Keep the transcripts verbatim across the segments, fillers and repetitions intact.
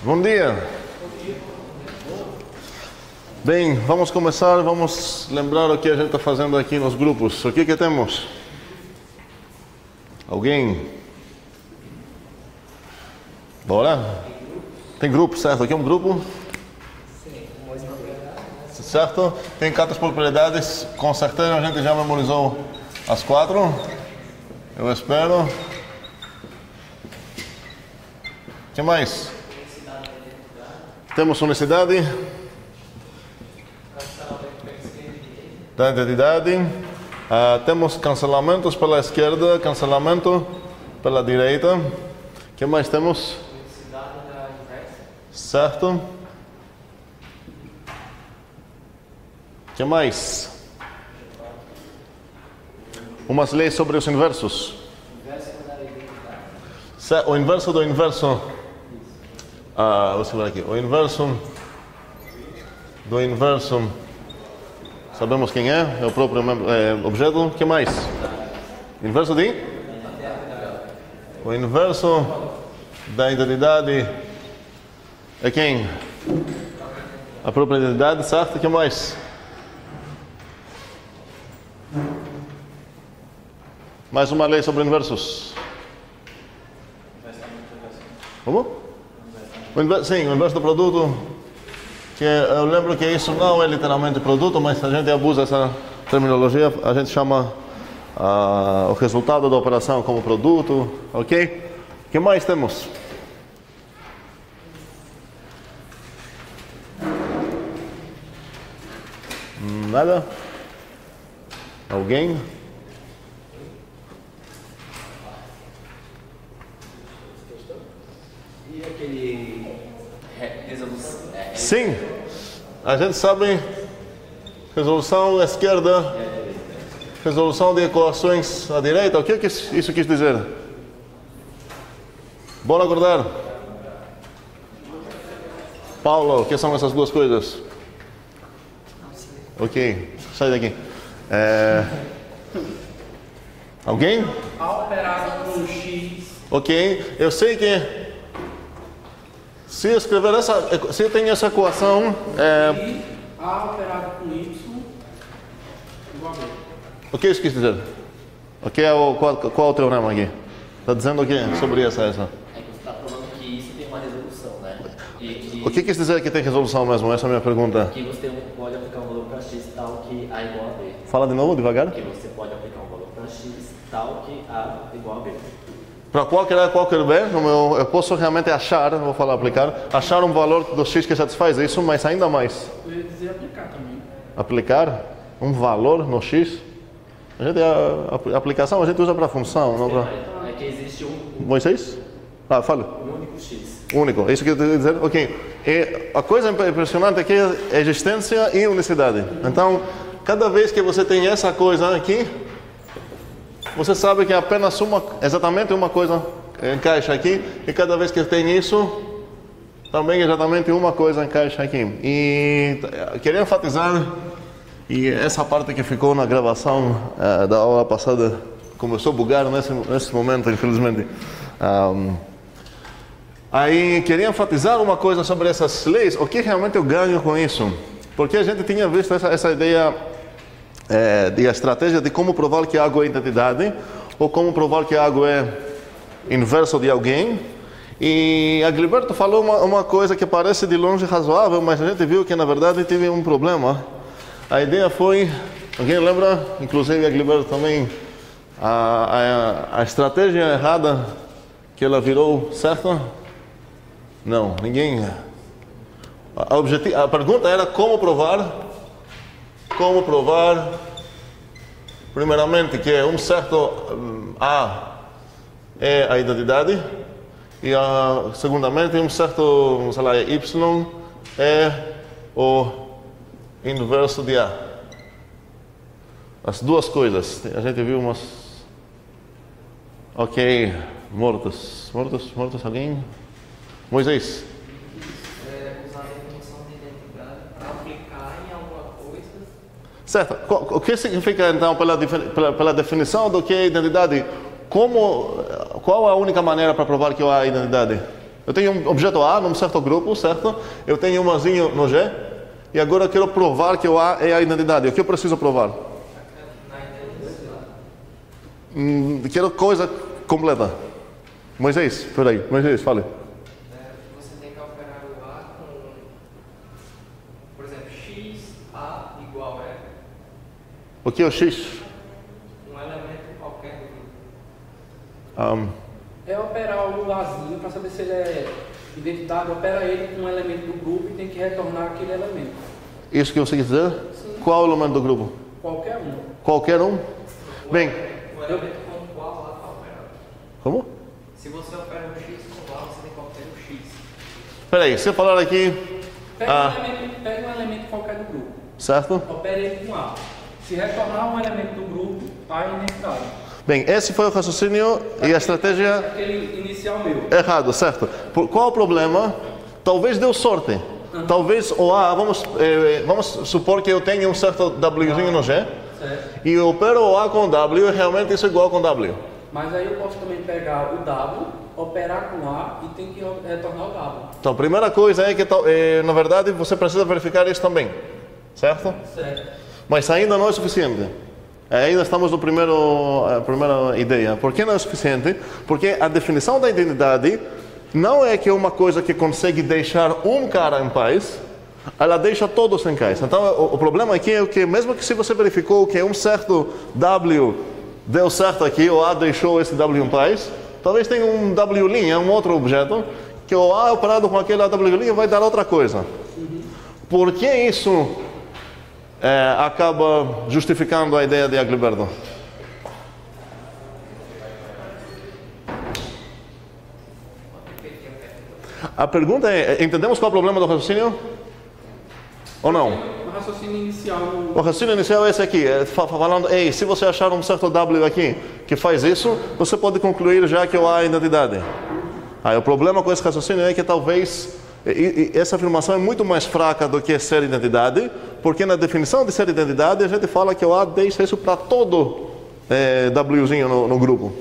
Bom dia. Bem, vamos começar, vamos lembrar o que a gente está fazendo aqui nos grupos. O que que temos? Alguém? Bora? Tem grupo, certo? Aqui é um grupo? Certo? Tem quatro propriedades, com certeza a gente já memorizou as quatro. Eu espero. O que mais? Temos unicidade, da identidade, uh, temos cancelamentos pela esquerda, cancelamento pela direita. O que mais temos? Unicidade da inversa. Certo. O que mais? Umas leis sobre os inversos. Inverso da identidade. O inverso do inverso. Ah, vou segurar aqui. O inverso do inverso, sabemos quem é, é o próprio é, objeto. O que mais? Inverso de? O inverso da identidade é quem? A própria identidade, certo? O que mais? Mais uma lei sobre inversos. Como? Sim, o inverso do produto, que eu lembro que isso não é literalmente produto, mas a gente abusa essa terminologia, a gente chama uh, o resultado da operação como produto, ok? O que mais temos? Nada? Alguém? E aquele... Sim, a gente sabe resolução à esquerda, resolução de equações à direita. O que isso quis dizer? Bora acordar. Paula, o que são essas duas coisas? Ok, sai daqui. É... Alguém? A operada com x. Ok, eu sei que... Se escrever essa, se tem essa equação, é... A operado com y igual a B. O que isso quis dizer? O que é o, qual, qual é o teorema aqui? Está dizendo o que sobre essa? essa? É que você está falando que isso tem uma resolução, né? E que... O que quis dizer que tem resolução mesmo? Essa é a minha pergunta. Que você pode aplicar um valor para x tal que A igual a B. Fala de novo, devagar. Que você pode aplicar um valor para x tal que A igual a B. Para qualquer A, qualquer B, eu posso realmente achar, vou falar aplicar, achar um valor do x que satisfaz isso, mas ainda mais. Eu ia dizer aplicar também. Aplicar um valor no x? A, gente, a, a aplicação a gente usa para função, não para... É que existe um... Vocês? Ah, fala. Um único x. Único, isso que eu queria dizer? Ok. E a coisa impressionante aqui é existência e unicidade. Então, cada vez que você tem essa coisa aqui, você sabe que apenas uma, exatamente uma coisa encaixa aqui, e cada vez que tem isso, também exatamente uma coisa encaixa aqui. E queria enfatizar, e essa parte que ficou na gravação uh, da aula passada, começou a bugar nesse, nesse momento, infelizmente. Um, aí queria enfatizar uma coisa sobre essas leis, o que realmente eu ganho com isso? Porque a gente tinha visto essa, essa ideia... É, de a estratégia de como provar que algo é identidade, ou como provar que algo é inverso de alguém. E a Gilberto falou uma, uma coisa que parece de longe razoável, mas a gente viu que na verdade teve um problema. A ideia foi, alguém lembra? Inclusive a Gilberto também, a, a, a estratégia errada que ela virou certa? Não, ninguém. A, a, a pergunta era como provar. Como provar, primeiramente, que um certo A é a identidade, e, a, segundamente, um certo, sei lá, Y é o inverso de A. As duas coisas. A gente viu umas... Ok, mortos. Mortos, mortos, alguém? Moisés. Certo. O que significa, então, pela, pela, pela definição do que é identidade? Como, qual a única maneira para provar que há identidade? Eu tenho um objeto A num certo grupo, certo? Eu tenho um Azinho no G. E agora eu quero provar que o A é a identidade. O que eu preciso provar? Hum, quero coisa completa. Moisés, peraí. Moisés, fale. Você tem que operar o A com, por exemplo, x A igual a. O que é o x? Um elemento qualquer do grupo. Um. É operar o Azinho para saber se ele é identidade. Opera ele com um elemento do grupo e tem que retornar aquele elemento. Isso que você quis dizer? Sim. Qual é o elemento do grupo? Qualquer um. Qualquer um? Bem. O elemento com qual lá está operando. Como? Se você opera um x com lá, você tem que operar um x. Espera aí, se eu falar aqui... Pega, ah. um elemento, pega um elemento qualquer do grupo. Certo? Opera ele com A. Se retornar um elemento do grupo, A é identitário. Bem, esse foi o raciocínio aquele, e a estratégia... Aquele inicial meu. Errado, certo. Por, qual o problema? Talvez deu sorte. Uhum. Talvez o A... Vamos, eh, vamos supor que eu tenha um certo Wzinho ah. no G. Certo. E eu opero o A com W e realmente isso é igual com W. Mas aí eu posso também pegar o W, operar com A e tem que retornar o W. Então, a primeira coisa é que, na verdade, você precisa verificar isso também. Certo? Certo. Mas ainda não é suficiente. Ainda estamos no primeiro, a primeira ideia. Por que não é suficiente? Porque a definição da identidade não é que é uma coisa que consegue deixar um cara em paz... Ela deixa todos em casa. Então, o, o problema aqui é que, mesmo que se você verificou que um certo W deu certo aqui, o A deixou esse W em paz, talvez tenha um W', um outro objeto, que o A operado com aquele W' vai dar outra coisa. Por que isso é, acaba justificando a ideia de Agliberto? A pergunta é, entendemos qual é o problema do raciocínio? Ou não? O raciocínio inicial... O raciocínio inicial é esse aqui, falando, ei, se você achar um certo W aqui que faz isso, você pode concluir já que o A é identidade. Aí o problema com esse raciocínio é que talvez e, e, essa afirmação é muito mais fraca do que ser identidade, porque na definição de ser identidade a gente fala que o A deixa isso para todo é, Wzinho no, no grupo.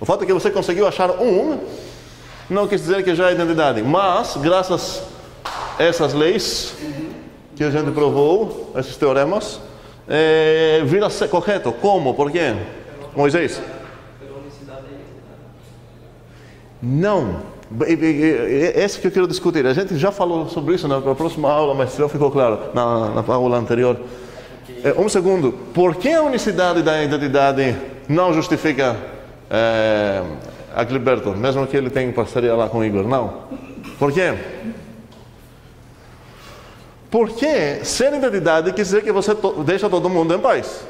O fato é que você conseguiu achar um, não quis dizer que já é identidade, mas graças a essas leis... que a gente provou, esses teoremas, é, vira ser correto. Como? Por quê? Moisés? Não. Esse que eu quero discutir. A gente já falou sobre isso na próxima aula, mas não ficou claro, na, na aula anterior. É, um segundo. Por que a unicidade da identidade não justifica é, a Agliberto, mesmo que ele tenha parceria lá com o Igor? Não. Por quê? Porque ser identidade quer dizer que você to deixa todo mundo em paz.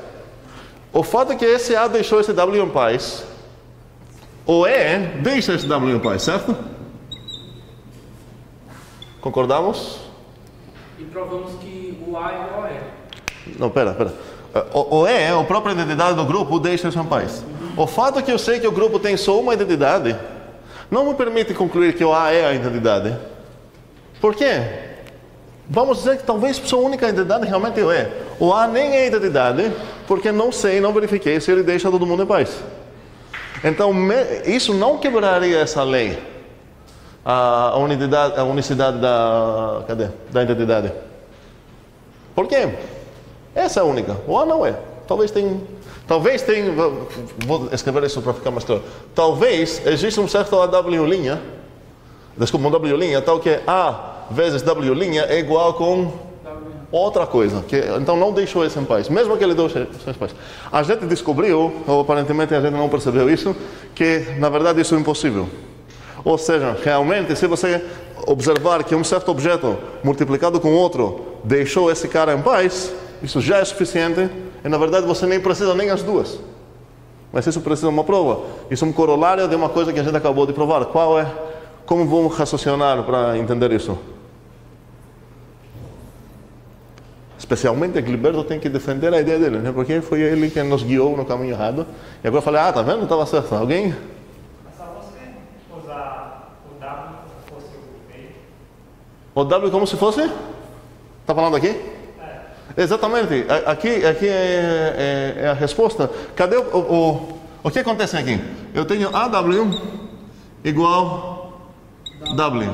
O fato é que esse A deixou esse W em paz, o E deixa esse W em paz, certo? Concordamos? E provamos que o A é o E. Não, pera, pera. O, o E, a própria identidade do grupo, deixa isso em paz. Uhum. O fato é que eu sei que o grupo tem só uma identidade, não me permite concluir que o A é a identidade. Por quê? Vamos dizer que talvez sua única identidade realmente é. O A nem é identidade, porque não sei, não verifiquei se ele deixa todo mundo em paz. Então, isso não quebraria essa lei, a unidade, a unicidade da, cadê? da identidade. Por quê? Essa é a única. O A não é. Talvez tenha... Talvez tenha... Vou escrever isso para ficar mais claro. Talvez exista um certo A W', desculpa, um W', tal que A... vezes W' é igual com outra coisa. Que, então, não deixou esse em paz. Mesmo que ele deixou esse em paz. A gente descobriu, ou aparentemente a gente não percebeu isso, que, na verdade, isso é impossível. Ou seja, realmente, se você observar que um certo objeto multiplicado com outro deixou esse cara em paz, isso já é suficiente. E, na verdade, você nem precisa nem as duas. Mas isso precisa de uma prova. Isso é um corolário de uma coisa que a gente acabou de provar. Qual é? Como vamos raciocinar para entender isso? Especialmente, Agliberto tem que defender a ideia dele, né? Porque foi ele que nos guiou no caminho errado. E agora eu falei, ah, tá vendo? Estava certo. Alguém? Mas só você usar o W como se fosse o V. O W como se fosse? Está falando aqui? É. Exatamente. Aqui, aqui é, é, é a resposta. Cadê o, o... O que acontece aqui? Eu tenho A W igual Dublin.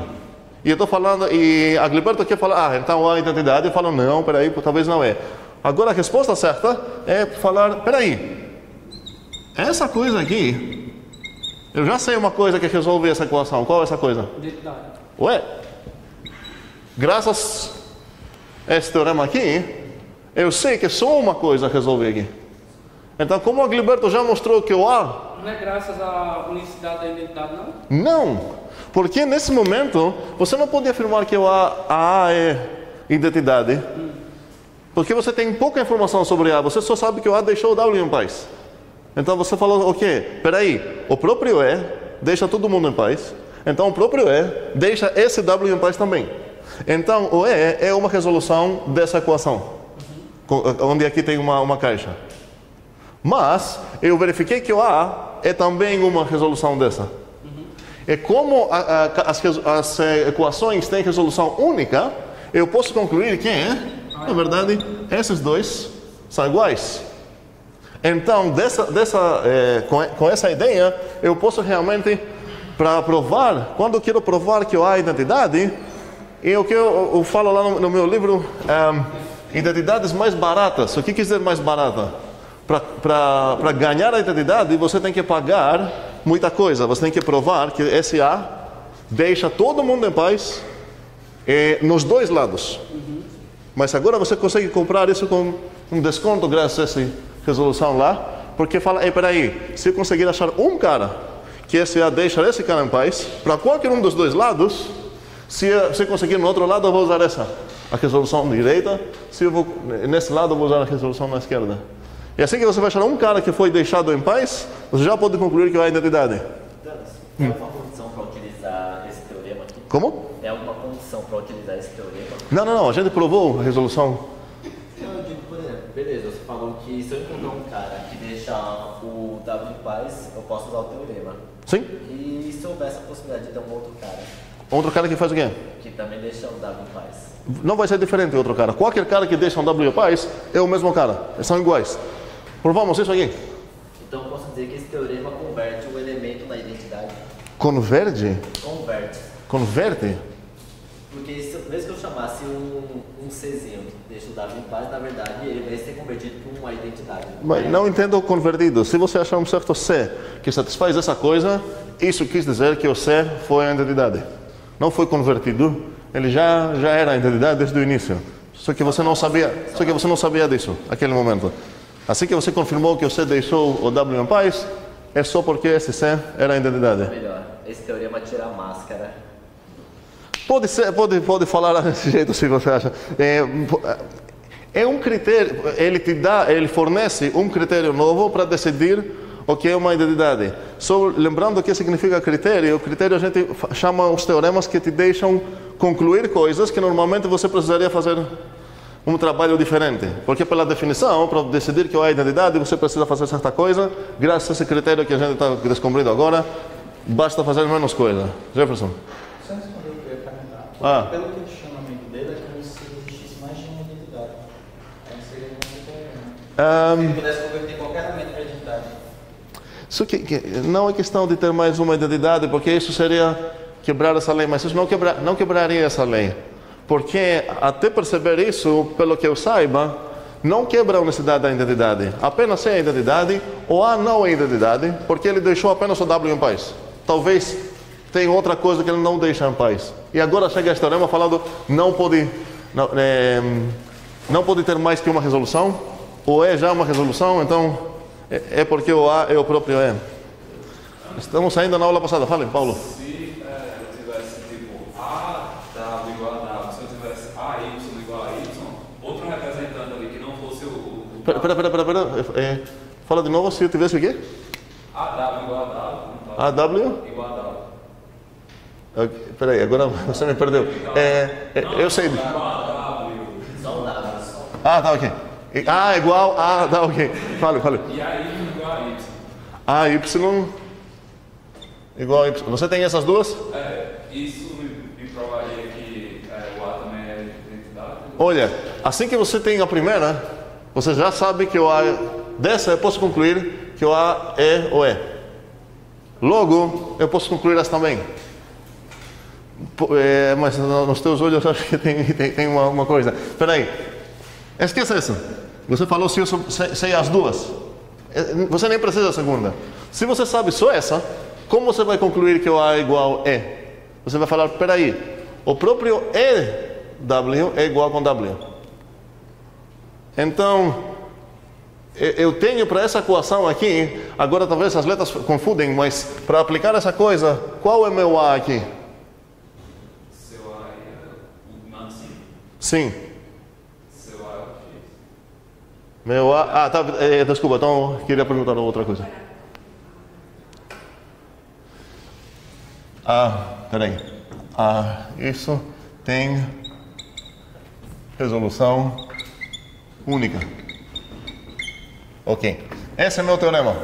E eu tô falando, e a Gilberto quer falar, ah, então a identidade, eu falo, não, peraí, talvez não é. Agora a resposta certa é falar, peraí, essa coisa aqui, eu já sei uma coisa que resolve essa equação, qual é essa coisa? Identidade. Ué, graças a esse teorema aqui, eu sei que só uma coisa resolve aqui. Então, como a Gilberto já mostrou que o A... Não é graças à unicidade da identidade, não? Não, porque nesse momento, você não pode afirmar que o A, a, a é identidade, hum. porque você tem pouca informação sobre A, você só sabe que o A deixou o W em paz. Então, você falou, ok, peraí, o próprio E deixa todo mundo em paz, então o próprio E deixa esse W em paz também. Então, o E é uma resolução dessa equação, uhum. onde aqui tem uma, uma caixa. Mas, eu verifiquei que o A é também uma resolução dessa. Uhum. E como a, a, as, as equações têm resolução única, eu posso concluir que, na verdade, esses dois são iguais. Então, dessa, dessa, é, com, com essa ideia, eu posso realmente, para provar, quando eu quero provar que o A é identidade, e o que eu, eu falo lá no, no meu livro, um, identidades mais baratas. O que quer dizer mais barata? Para ganhar a identidade, você tem que pagar muita coisa. Você tem que provar que esse A deixa todo mundo em paz eh, nos dois lados. Uhum. Mas agora você consegue comprar isso com um desconto graças a essa resolução lá. Porque fala, ei, peraí, se eu conseguir achar um cara que esse A deixa esse cara em paz, para qualquer um dos dois lados, se eu, se eu conseguir no outro lado, eu vou usar essa, a resolução direita. Se eu vou, nesse lado, eu vou usar a resolução na esquerda. E assim que você vai achar um cara que foi deixado em paz, você já pode concluir que é a identidade. Tem alguma condição para utilizar esse teorema aqui? Como? Tem alguma condição para utilizar esse teorema? Não, não, não. A gente provou a resolução. Não, eu digo, por exemplo, beleza, você falou que se eu encontrar um cara que deixa o W em paz, eu posso usar o teorema. Sim. E se houver essa possibilidade de ter um outro cara? Outro cara que faz o quê? Que também deixa o W em paz. Não vai ser diferente outro cara. Qualquer cara que deixa um W em paz é o mesmo cara. Eles são iguais. Provamos isso aqui. Então eu posso dizer que esse teorema converte o elemento na identidade. Converge? Converte. Converte? Porque se, mesmo que eu chamasse um, um Czinho que deixa o W em paz, na verdade ele vai ser convertido por uma identidade. Mas não entendo o convertido. Se você achar um certo C que satisfaz essa coisa, isso quis dizer que o C foi a identidade. Não foi convertido, ele já, já era a identidade desde o início. Só que você não sabia, só que você não sabia disso naquele momento. Assim que você confirmou que o C deixou o W em paz, é só porque esse C era a identidade. Melhor, esse teorema tira a máscara. Pode ser, pode, pode falar desse jeito se você acha. É, é um critério, ele te dá, ele fornece um critério novo para decidir o que é uma identidade. Só lembrando o que significa critério, o critério a gente chama os teoremas que te deixam concluir coisas que normalmente você precisaria fazer um trabalho diferente. Porque pela definição, para decidir que é a identidade, você precisa fazer certa coisa. Graças a esse critério que a gente está descobrindo agora, basta fazer menos coisa. Jefferson? Só responder o que eu ia perguntar. Ah. Pelo que chamamento dele, é como se existisse mais de uma identidade. Aí seria um... Se ele pudesse converter qualquer elemento para identidade. Isso que, que, não é questão de ter mais uma identidade, porque isso seria quebrar essa lei. Mas isso não, quebra, não quebraria essa lei. Porque, até perceber isso, pelo que eu saiba, não quebra a unicidade da identidade. Apenas é a identidade, ou A não é a identidade, porque ele deixou apenas o W em paz. Talvez tenha outra coisa que ele não deixa em paz. E agora chega esse teorema falando, não pode, não, é, não pode ter mais que uma resolução, ou é já uma resolução, então é, é porque o A é o próprio E. Estamos ainda na aula passada. Falem, Paulo. Pera, pera, pera, pera, pera. É, fala de novo, se eu tivesse o quê? A W igual a W. A W? Igual a W. Okay, peraí, agora você me perdeu. É, é, eu sei. Ah, tá, ok. Ah, igual a... Tá, ok. Fala, fala. E a Y igual a Y. A Y igual a Y. Você tem essas duas? É, isso me provaria que o A também é identidade. Olha, assim que você tem a primeira... Você já sabe que o A dessa, eu posso concluir que o A é o E. Logo, eu posso concluir essa também. É, mas nos teus olhos acho que tem, tem, tem uma, uma coisa. Espera aí. Esqueça isso. Você falou se eu sei as duas. Você nem precisa da segunda. Se você sabe só essa, como você vai concluir que o A é igual a E? Você vai falar, espera aí, o próprio E W é igual com W. Então, eu tenho para essa equação aqui, agora talvez as letras confundem, mas para aplicar essa coisa, qual é meu A aqui? Seu A é o máximo. Sim. Seu A é o X. Meu A... Ah, tá, é, desculpa, então queria perguntar outra coisa. Ah, peraí. Ah, isso tem resolução única. Ok. Esse é meu teorema.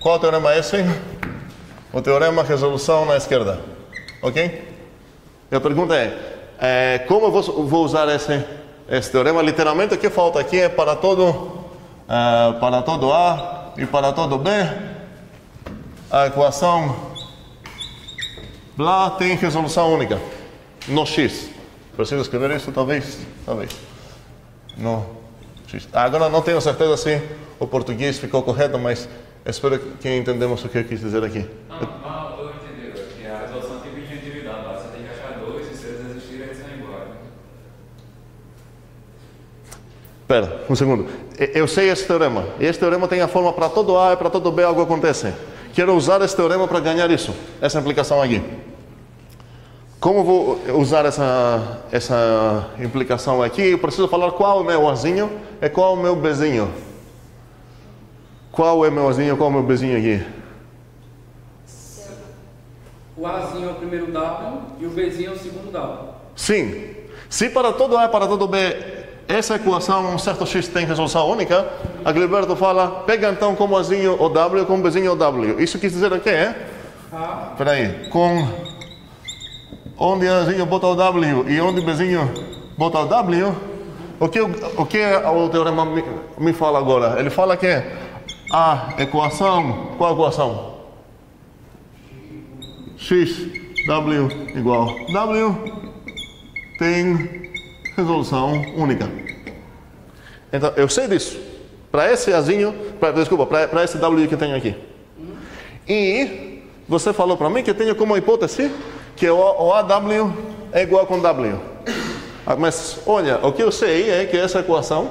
Qual teorema é esse? O teorema resolução na esquerda. Ok? E a pergunta é, é como eu vou, vou usar esse, esse teorema? Literalmente, o que falta aqui é para todo, uh, para todo A e para todo B, a equação blá tem resolução única no X. Preciso escrever isso? Talvez. Talvez. No Agora não tenho certeza se o português ficou correto, mas espero que entendemos o que eu quis dizer aqui. Ah, eu entendi. A resolução tem que individual, você tem que achar dois e se eles existirem, eles são iguais. Espera, um segundo. Eu sei esse teorema. Esse teorema tem a forma para todo A e para todo B algo acontece. Quero usar esse teorema para ganhar isso, essa implicação aqui. Como vou usar essa, essa implicação aqui? Eu preciso falar qual é o meu Azinho e qual é o meu Bzinho. Qual é o meu Azinho e qual é o meu Bzinho aqui? O Azinho é o primeiro W e o Bzinho é o segundo W. Sim. Se para todo A e para todo B, essa equação, um certo X tem resolução única, a Gilberto fala, pega então como Azinho o W e como Bzinho o W. Isso quer dizer o quê? É? Ah. Espera aí. Com... Onde Azinho bota o W e onde Bzinho bota o W, o que o, que o teorema me, me fala agora? Ele fala que a equação, qual a equação? X, W igual W, tem resolução única. Então, eu sei disso. Para esse Azinho, pra, desculpa, para esse W que tem aqui. E você falou para mim que tenho como hipótese que o A W é igual com W. Mas, olha, o que eu sei é que essa equação,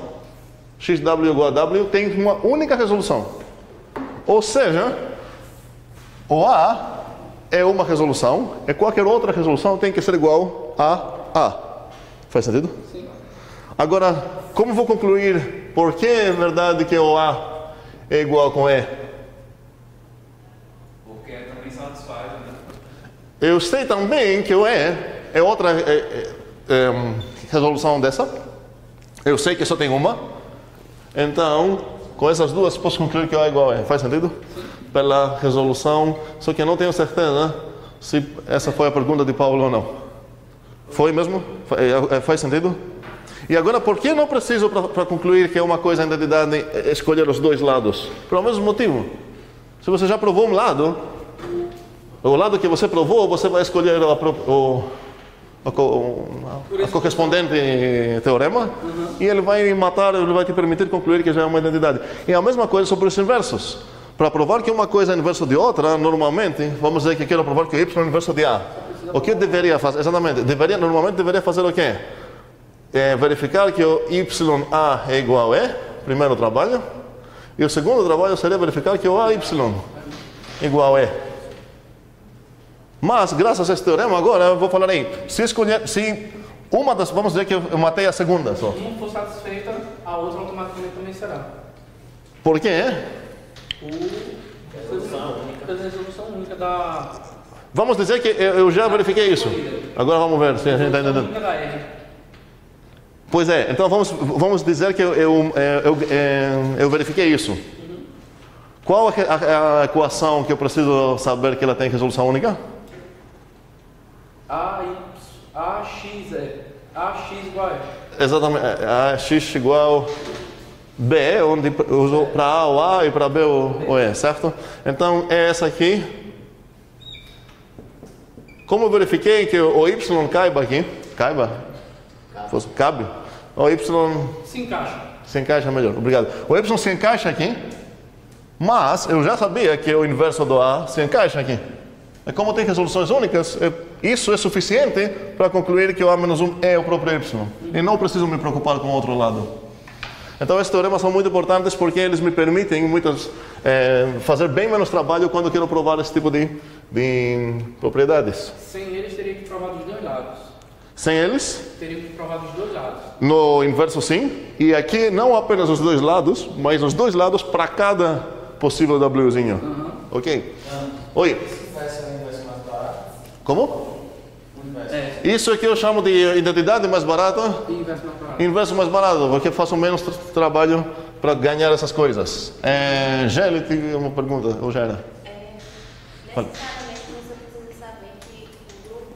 X W igual a W, tem uma única resolução. Ou seja, o A é uma resolução, e qualquer outra resolução tem que ser igual a A. Faz sentido? Sim. Agora, como vou concluir por que é verdade que o A é igual com E? Porque também satisfaz, né? Eu sei também que o E é outra é, é, é, resolução dessa. Eu sei que só tem uma. Então, com essas duas, posso concluir que o A é igual a E. Faz sentido? Sim. Pela resolução. Só que eu não tenho certeza se essa foi a pergunta de Paulo ou não. Foi mesmo? Faz sentido? E agora, por que não preciso, para concluir que é uma coisa, a identidade, escolher os dois lados? Pelo mesmo motivo. Se você já provou um lado... O lado que você provou, você vai escolher a, pro, o, a, a, a correspondente teorema, uhum. E ele vai matar, ele vai te permitir concluir que já é uma identidade. E a mesma coisa sobre os inversos. Para provar que uma coisa é inverso de outra, normalmente, vamos dizer que quero provar que Y é inverso de A. O que eu deveria fazer? Exatamente. Deveria, normalmente deveria fazer o quê? É verificar que o Y A é igual a E, primeiro trabalho. E o segundo trabalho seria verificar que o A Y é igual a E. Mas, graças a esse teorema, agora eu vou falar aí. Se escolher, se uma das... Vamos dizer que eu matei a segunda só. Se uma for satisfeita, a outra automaticamente também será. Por quê? Por resolução única. Resolução única da... Vamos dizer que eu já verifiquei isso. Agora vamos ver se a gente está entendendo. Pois é, então vamos, vamos dizer que eu, eu, eu, eu, eu verifiquei isso. Uhum. Qual é a equação que eu preciso saber que ela tem resolução única? A, y, a, x, é. A, x igual a E. Exatamente. A, x igual B, onde eu uso para A o A e para B o E, certo? Então, é essa aqui. Como eu verifiquei que o Y caiba aqui? Caiba? Cabe. Cabe? O Y... Se encaixa. Se encaixa melhor, obrigado. O Y se encaixa aqui, mas eu já sabia que o inverso do A se encaixa aqui. E como tem resoluções únicas, isso é suficiente para concluir que o A menos um é o próprio Y. E não preciso me preocupar com o outro lado. Então, esses teoremas são muito importantes porque eles me permitem muitas, é, fazer bem menos trabalho quando quero provar esse tipo de, de propriedades. Sem eles, teria que provar dos dois lados. Sem eles? Teria que provar dos dois lados. No inverso, sim. E aqui, não apenas os dois lados, mas os dois lados para cada possível Wzinho. Uhum. Ok? Uhum. Oi. Como? É. Isso aqui eu chamo de identidade mais barata e inverso mais barato. Inverso mais barato, porque faço menos tra trabalho para ganhar essas coisas. É, Gélia, tem uma pergunta, ou já era? É, necessariamente você precisa saber que o grupo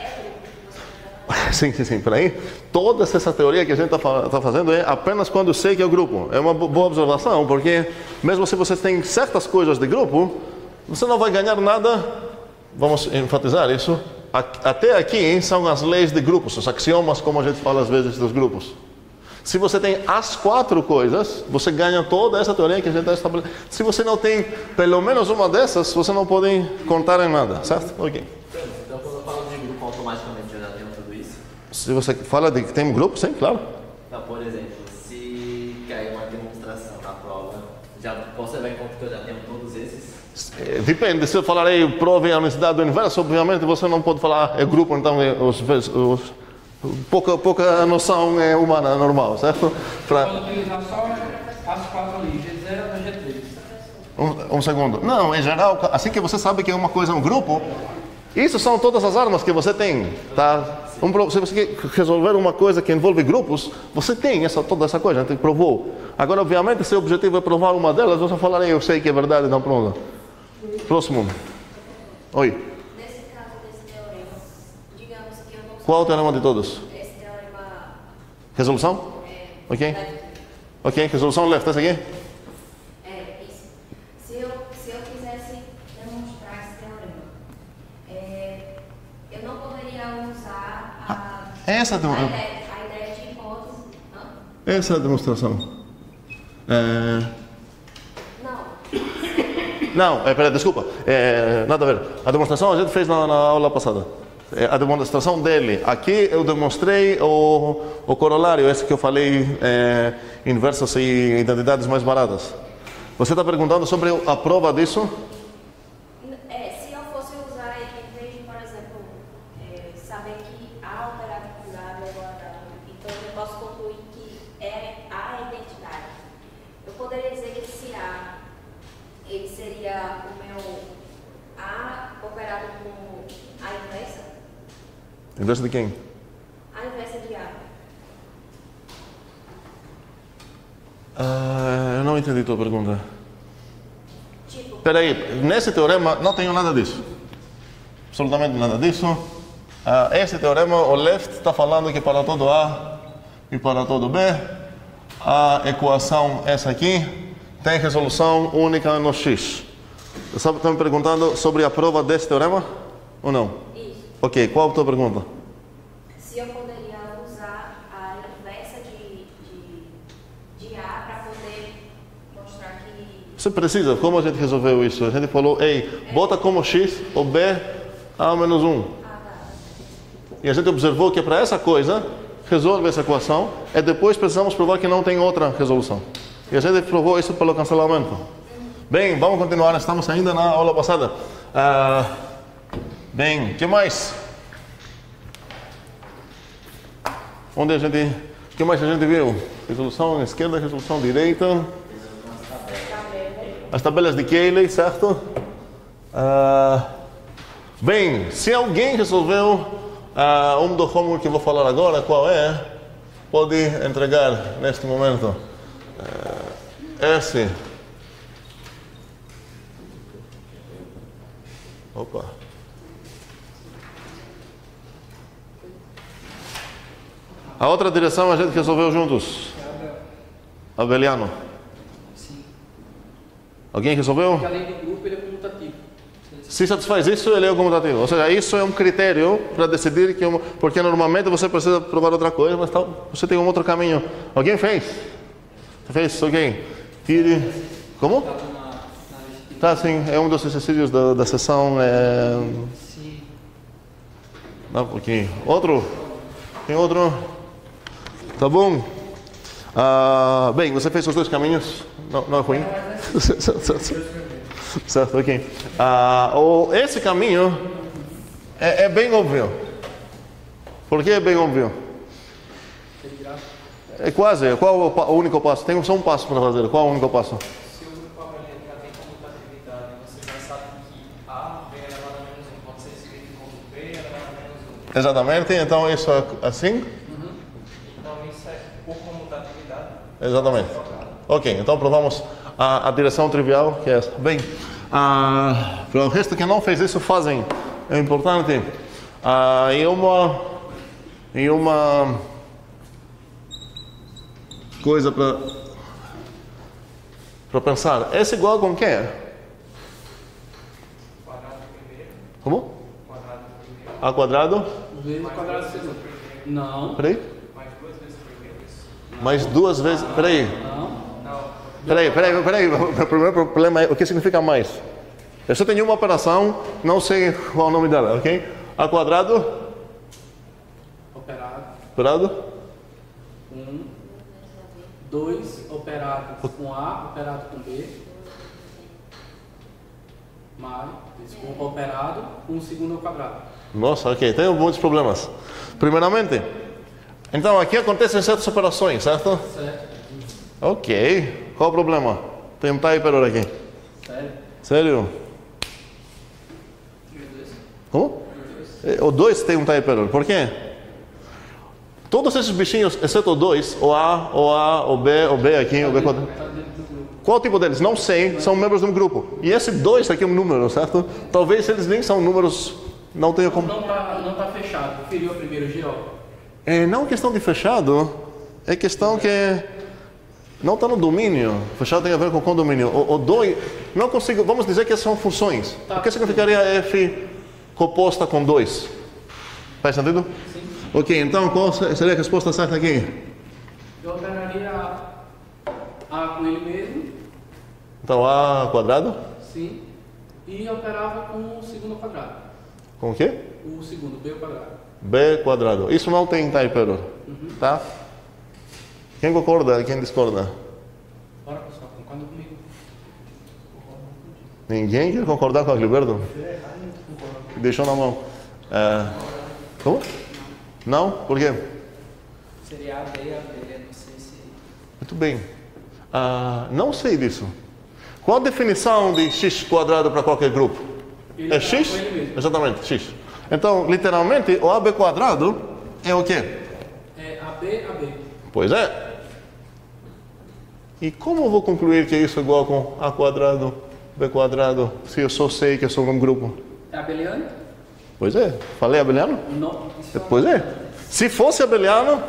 é grupo. Sim, sim, sim, peraí. Toda essa teoria que a gente está fa tá fazendo é apenas quando eu sei que é o grupo. É uma boa observação, porque mesmo se você tem certas coisas de grupo, você não vai ganhar nada, vamos enfatizar isso, até aqui são as leis de grupos, os axiomas, como a gente fala às vezes dos grupos. Se você tem as quatro coisas, você ganha toda essa teoria que a gente está estabelecendo. Se você não tem pelo menos uma dessas, você não pode contar em nada, certo? Ok. Então, quando eu falo de grupo, automaticamente eu já tenho tudo isso? Se você fala de que tem um grupo, sim, claro. Então, por exemplo, se cair uma demonstração na prova, já você vai contar que eu já tenho todos esses? Depende, se eu falar aí, prove a unicidade do universo, obviamente você não pode falar, é grupo, então é os, os, pouca, pouca noção é humana, normal, certo? Pra... Pode utilizar só as quatro ali, G zero a G três. Um, um segundo. Não, em geral, assim que você sabe que é uma coisa, um grupo, isso são todas as armas que você tem, tá? Um, se você quer resolver uma coisa que envolve grupos, você tem essa, toda essa coisa, a gente provou. Agora, obviamente, se o objetivo é provar uma delas, você falará, eu sei que é verdade, não pronto. Próximo. Oi. Nesse caso desse teorema, digamos que eu não sei. Qual o teorema de todos? Esse teorema. Resolução? É. Ok. Left. Ok, resolução left, essa aqui? É, isso. Se eu, se eu quisesse demonstrar esse teorema, é, eu não poderia usar a, ah, essa a, ideia, a ideia de hipótese. Não? Essa é a demonstração. É... Não, é, pera, desculpa, é, nada a ver. A demonstração a gente fez na, na aula passada. É, a demonstração dele. Aqui eu demonstrei o, o corolário, esse que eu falei, é, inversas e identidades mais baratas. Você está perguntando sobre a prova disso? É, se eu fosse usar, em vez de, por exemplo, é, saber que A alterado por W é igual a W, então eu posso concluir que é A é identidade. Eu poderia dizer que se A ele seria o meu A operado com A inversa? Inversa de quem? A inversa de A. Uh, eu não entendi a tua pergunta. Tipo... Peraí, nesse teorema não tenho nada disso. Absolutamente nada disso. Uh, esse teorema, o left, está falando que para todo A e para todo B, a equação essa aqui tem resolução única no X. Sabe, estão me perguntando sobre a prova desse teorema? Ou não? Isso. Ok, qual a tua pergunta? Se eu poderia usar a inversa de, de, de A para poder mostrar que... Você precisa. Como a gente resolveu isso? A gente falou, ei, bota como X ou B A menos um. Ah, tá. E a gente observou que para essa coisa, resolve essa equação, e depois precisamos provar que não tem outra resolução. E a gente provou isso pelo cancelamento. Bem, vamos continuar. Estamos ainda na aula passada. Ah, bem, o que mais? Onde a gente... O que mais a gente viu? Resolução esquerda, resolução direita. As tabelas de Cayley, certo? Ah, bem, se alguém resolveu ah, um do homework que eu vou falar agora, qual é? Pode entregar neste momento. S. Opa. A outra direção a gente resolveu juntos. Abeliano. Sim. Alguém resolveu? Porque além do grupo ele é comutativo. Se satisfaz isso, ele é o comutativo. Ou seja, isso é um critério para decidir que... Uma, porque normalmente você precisa provar outra coisa, mas tal, você tem um outro caminho. Alguém fez? Fez? Alguém? Tire... Como? Tá, sim. É um dos exercícios da, da sessão... É... Não, ok. Outro? Tem outro? Tá bom. Ah, bem, você fez os dois caminhos? Não, não é ruim? Certo, ok. Ah, o, esse caminho é, é bem óbvio. Por que é bem óbvio? É quase. Qual o, o único passo? Tem só um passo para fazer. Qual é o único passo? Se o Pablo já tem comutatividade, você já sabe que A, B elevado a menos um pode ser escrito como B elevado a menos um. Exatamente. Então isso é assim? Uhum. Então isso é por comutatividade. Exatamente. Ok, então provamos a, a direção trivial, que é essa. Bem, ah, para o resto que não fez isso, fazem. É importante. Ah, e uma, e uma coisa para para pensar. S igual com o quê? Quadrado primeiro. Como? Quadrado primeiro. A quadrado? Vezes quadrado segundo. Não. Peraí. Mais duas vezes primeiro. Mais duas vezes... Peraí. Peraí, peraí, peraí. O primeiro problema é o que significa mais. Eu só tenho uma operação, não sei qual é o nome dela, ok? A quadrado? Operado. Operado? Um. Dois operados o... com A, operado com B. Mais, desculpa, operado com o segundo ao quadrado. Nossa, ok. Tem muitos problemas. Primeiramente, então aqui acontecem certas operações, certo? Certo. Ok. Qual o problema? Tem um timer aqui. Sério? Sério? Como? O dois tem um timer. Por quê? Todos esses bichinhos, exceto o dois, o A, o A, o B, o B aqui, o B quadrado. Qual tipo deles? Não sei, são membros de um grupo. E esse dois aqui é um número, certo? Talvez eles nem são números, não tenha como... Não está não tá fechado, feriu o primeiro G O. É, não questão de fechado, é questão que... Não está no domínio. Fechado tem a ver com condomínio. O, o dois, não consigo, vamos dizer que são funções. Tá. O que significaria f composta com dois? Faz sentido? Sim. Ok, então qual seria a resposta certa aqui? Eu operaria A com ele mesmo. Então A ao quadrado? Sim. E operava com o segundo quadrado. Com o quê? O segundo, B ao quadrado. B quadrado. Isso não tem type error. Uhum. Tá? Quem concorda? Quem discorda? Bora, pessoal, concorda comigo. Ninguém quer concordar com o Agliberto? Deixou na mão. É... Como? Não? Por quê? Seria A, B, A, B, não sei se... Muito bem. Ah, não sei disso. Qual a definição de x quadrado para qualquer grupo? Ele é x? Exatamente, x. Então, literalmente, o A B quadrado é o quê? É A B, A B. Pois é. E como eu vou concluir que isso é igual com A quadrado, B quadrado, se eu só sei que é sobre um grupo? É abeliano? Pois é. Falei abeliano? Não. Pois é. Se fosse abeliano,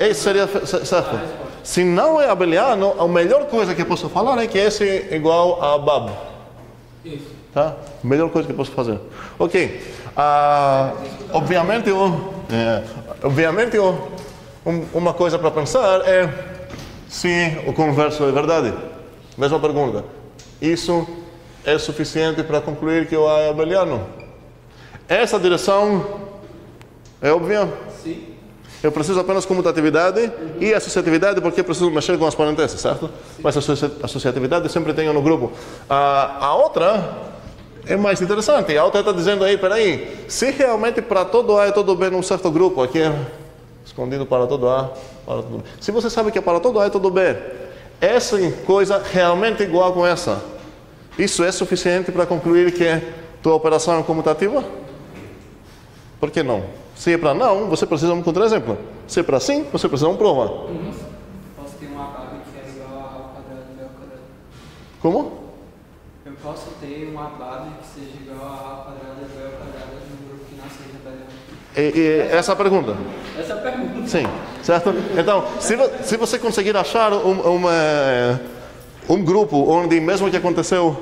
isso seria certo. Se não é abeliano, a melhor coisa que eu posso falar é que esse é igual a bab. Isso. Tá? Melhor coisa que eu posso fazer. Ok. Ah, obviamente, o, é, obviamente, o... Uma coisa para pensar é se o converso é verdade. Mesma pergunta. Isso é suficiente para concluir que o A é abeliano? Essa direção é óbvia? Sim. Eu preciso apenas comutatividade uhum. e associatividade, porque eu preciso mexer com as parênteses, certo? Sim. Mas a associatividade sempre tenho no grupo. A, a outra... É mais interessante. A outra está dizendo aí, peraí, se realmente para todo A e todo B num certo grupo, aqui é... Escondido para todo A, para todo B. Se você sabe que é para todo A e todo B, essa coisa realmente é igual com essa. Isso é suficiente para concluir que tua operação é comutativa? Por que não? Se é para não, você precisa de um contra-exemplo. Se é para sim, você precisa de uma prova. Uhum. Posso ter uma base que é igual a quadrado B ao quadrado. Como? Eu posso ter uma base que seja igual a quadrado B ao quadrado no grupo que não seja abeliano. E, e essa é a pergunta. Essa é a pergunta. Sim, certo? Então, se, se você conseguir achar um, uma, um grupo onde, mesmo que aconteceu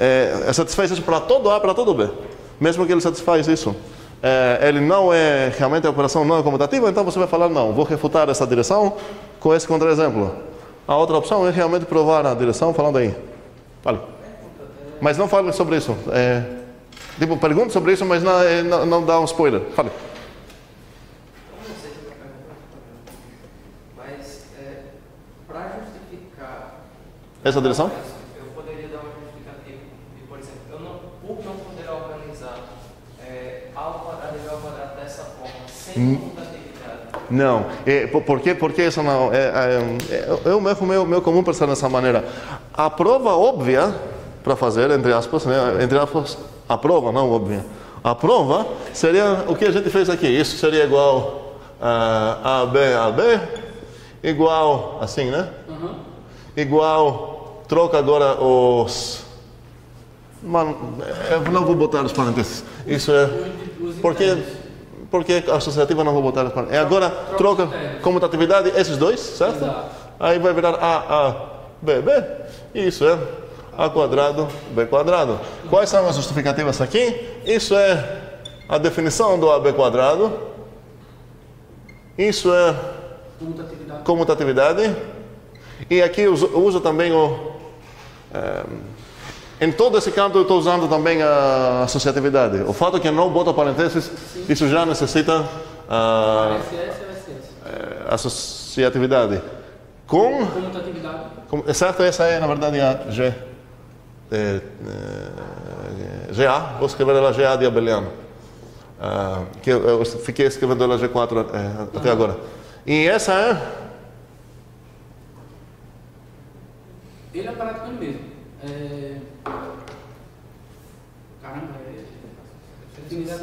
é, satisfaz isso para todo A, para todo B. Mesmo que ele satisfaz isso, é, ele não é, realmente a operação não é comutativa, então você vai falar, não, vou refutar essa direção com esse contra-exemplo. A outra opção é realmente provar a direção, falando aí. Fale. Mas não fale sobre isso. É, tipo, pergunte sobre isso, mas não, é, não, não dá um spoiler. Fale. Essa direção? Eu poderia dar uma justificativa de, por exemplo, eu não, por não poder organizar é, ao quadrado igual ao quadrado dessa forma, sem computatividade? Não. É, por quê? Porque isso não. É, é, é um erro meio, meio comum pensar dessa maneira. A prova óbvia, para fazer, entre aspas, né, entre aspas, a prova, não óbvia. A prova seria o que a gente fez aqui. Isso seria igual a AB, AB, igual assim, né? Uhum. Igual. Troca agora os... Mano, eu não vou botar os parênteses. Isso é... Porque, porque a associativa não vou botar os parênteses. É agora troca comutatividade esses dois, certo? Aí vai virar A, A, B, B. Isso é A quadrado, B quadrado. Quais são as justificativas aqui? Isso é a definição do A B quadrado. Isso é comutatividade. E aqui eu uso também o... É, em todo esse campo eu estou usando também a associatividade. O fato que eu não boto parênteses, sim, isso já necessita a, a associatividade. Com... Comutatividade. Com, certo, essa é na verdade a G. É, é, G A, vou escrever ela G A de abeliano. Ah, que eu, eu fiquei escrevendo ela G quatro é, até agora. E essa é... Ele é praticamente mesmo. É... Caramba, é... Ele é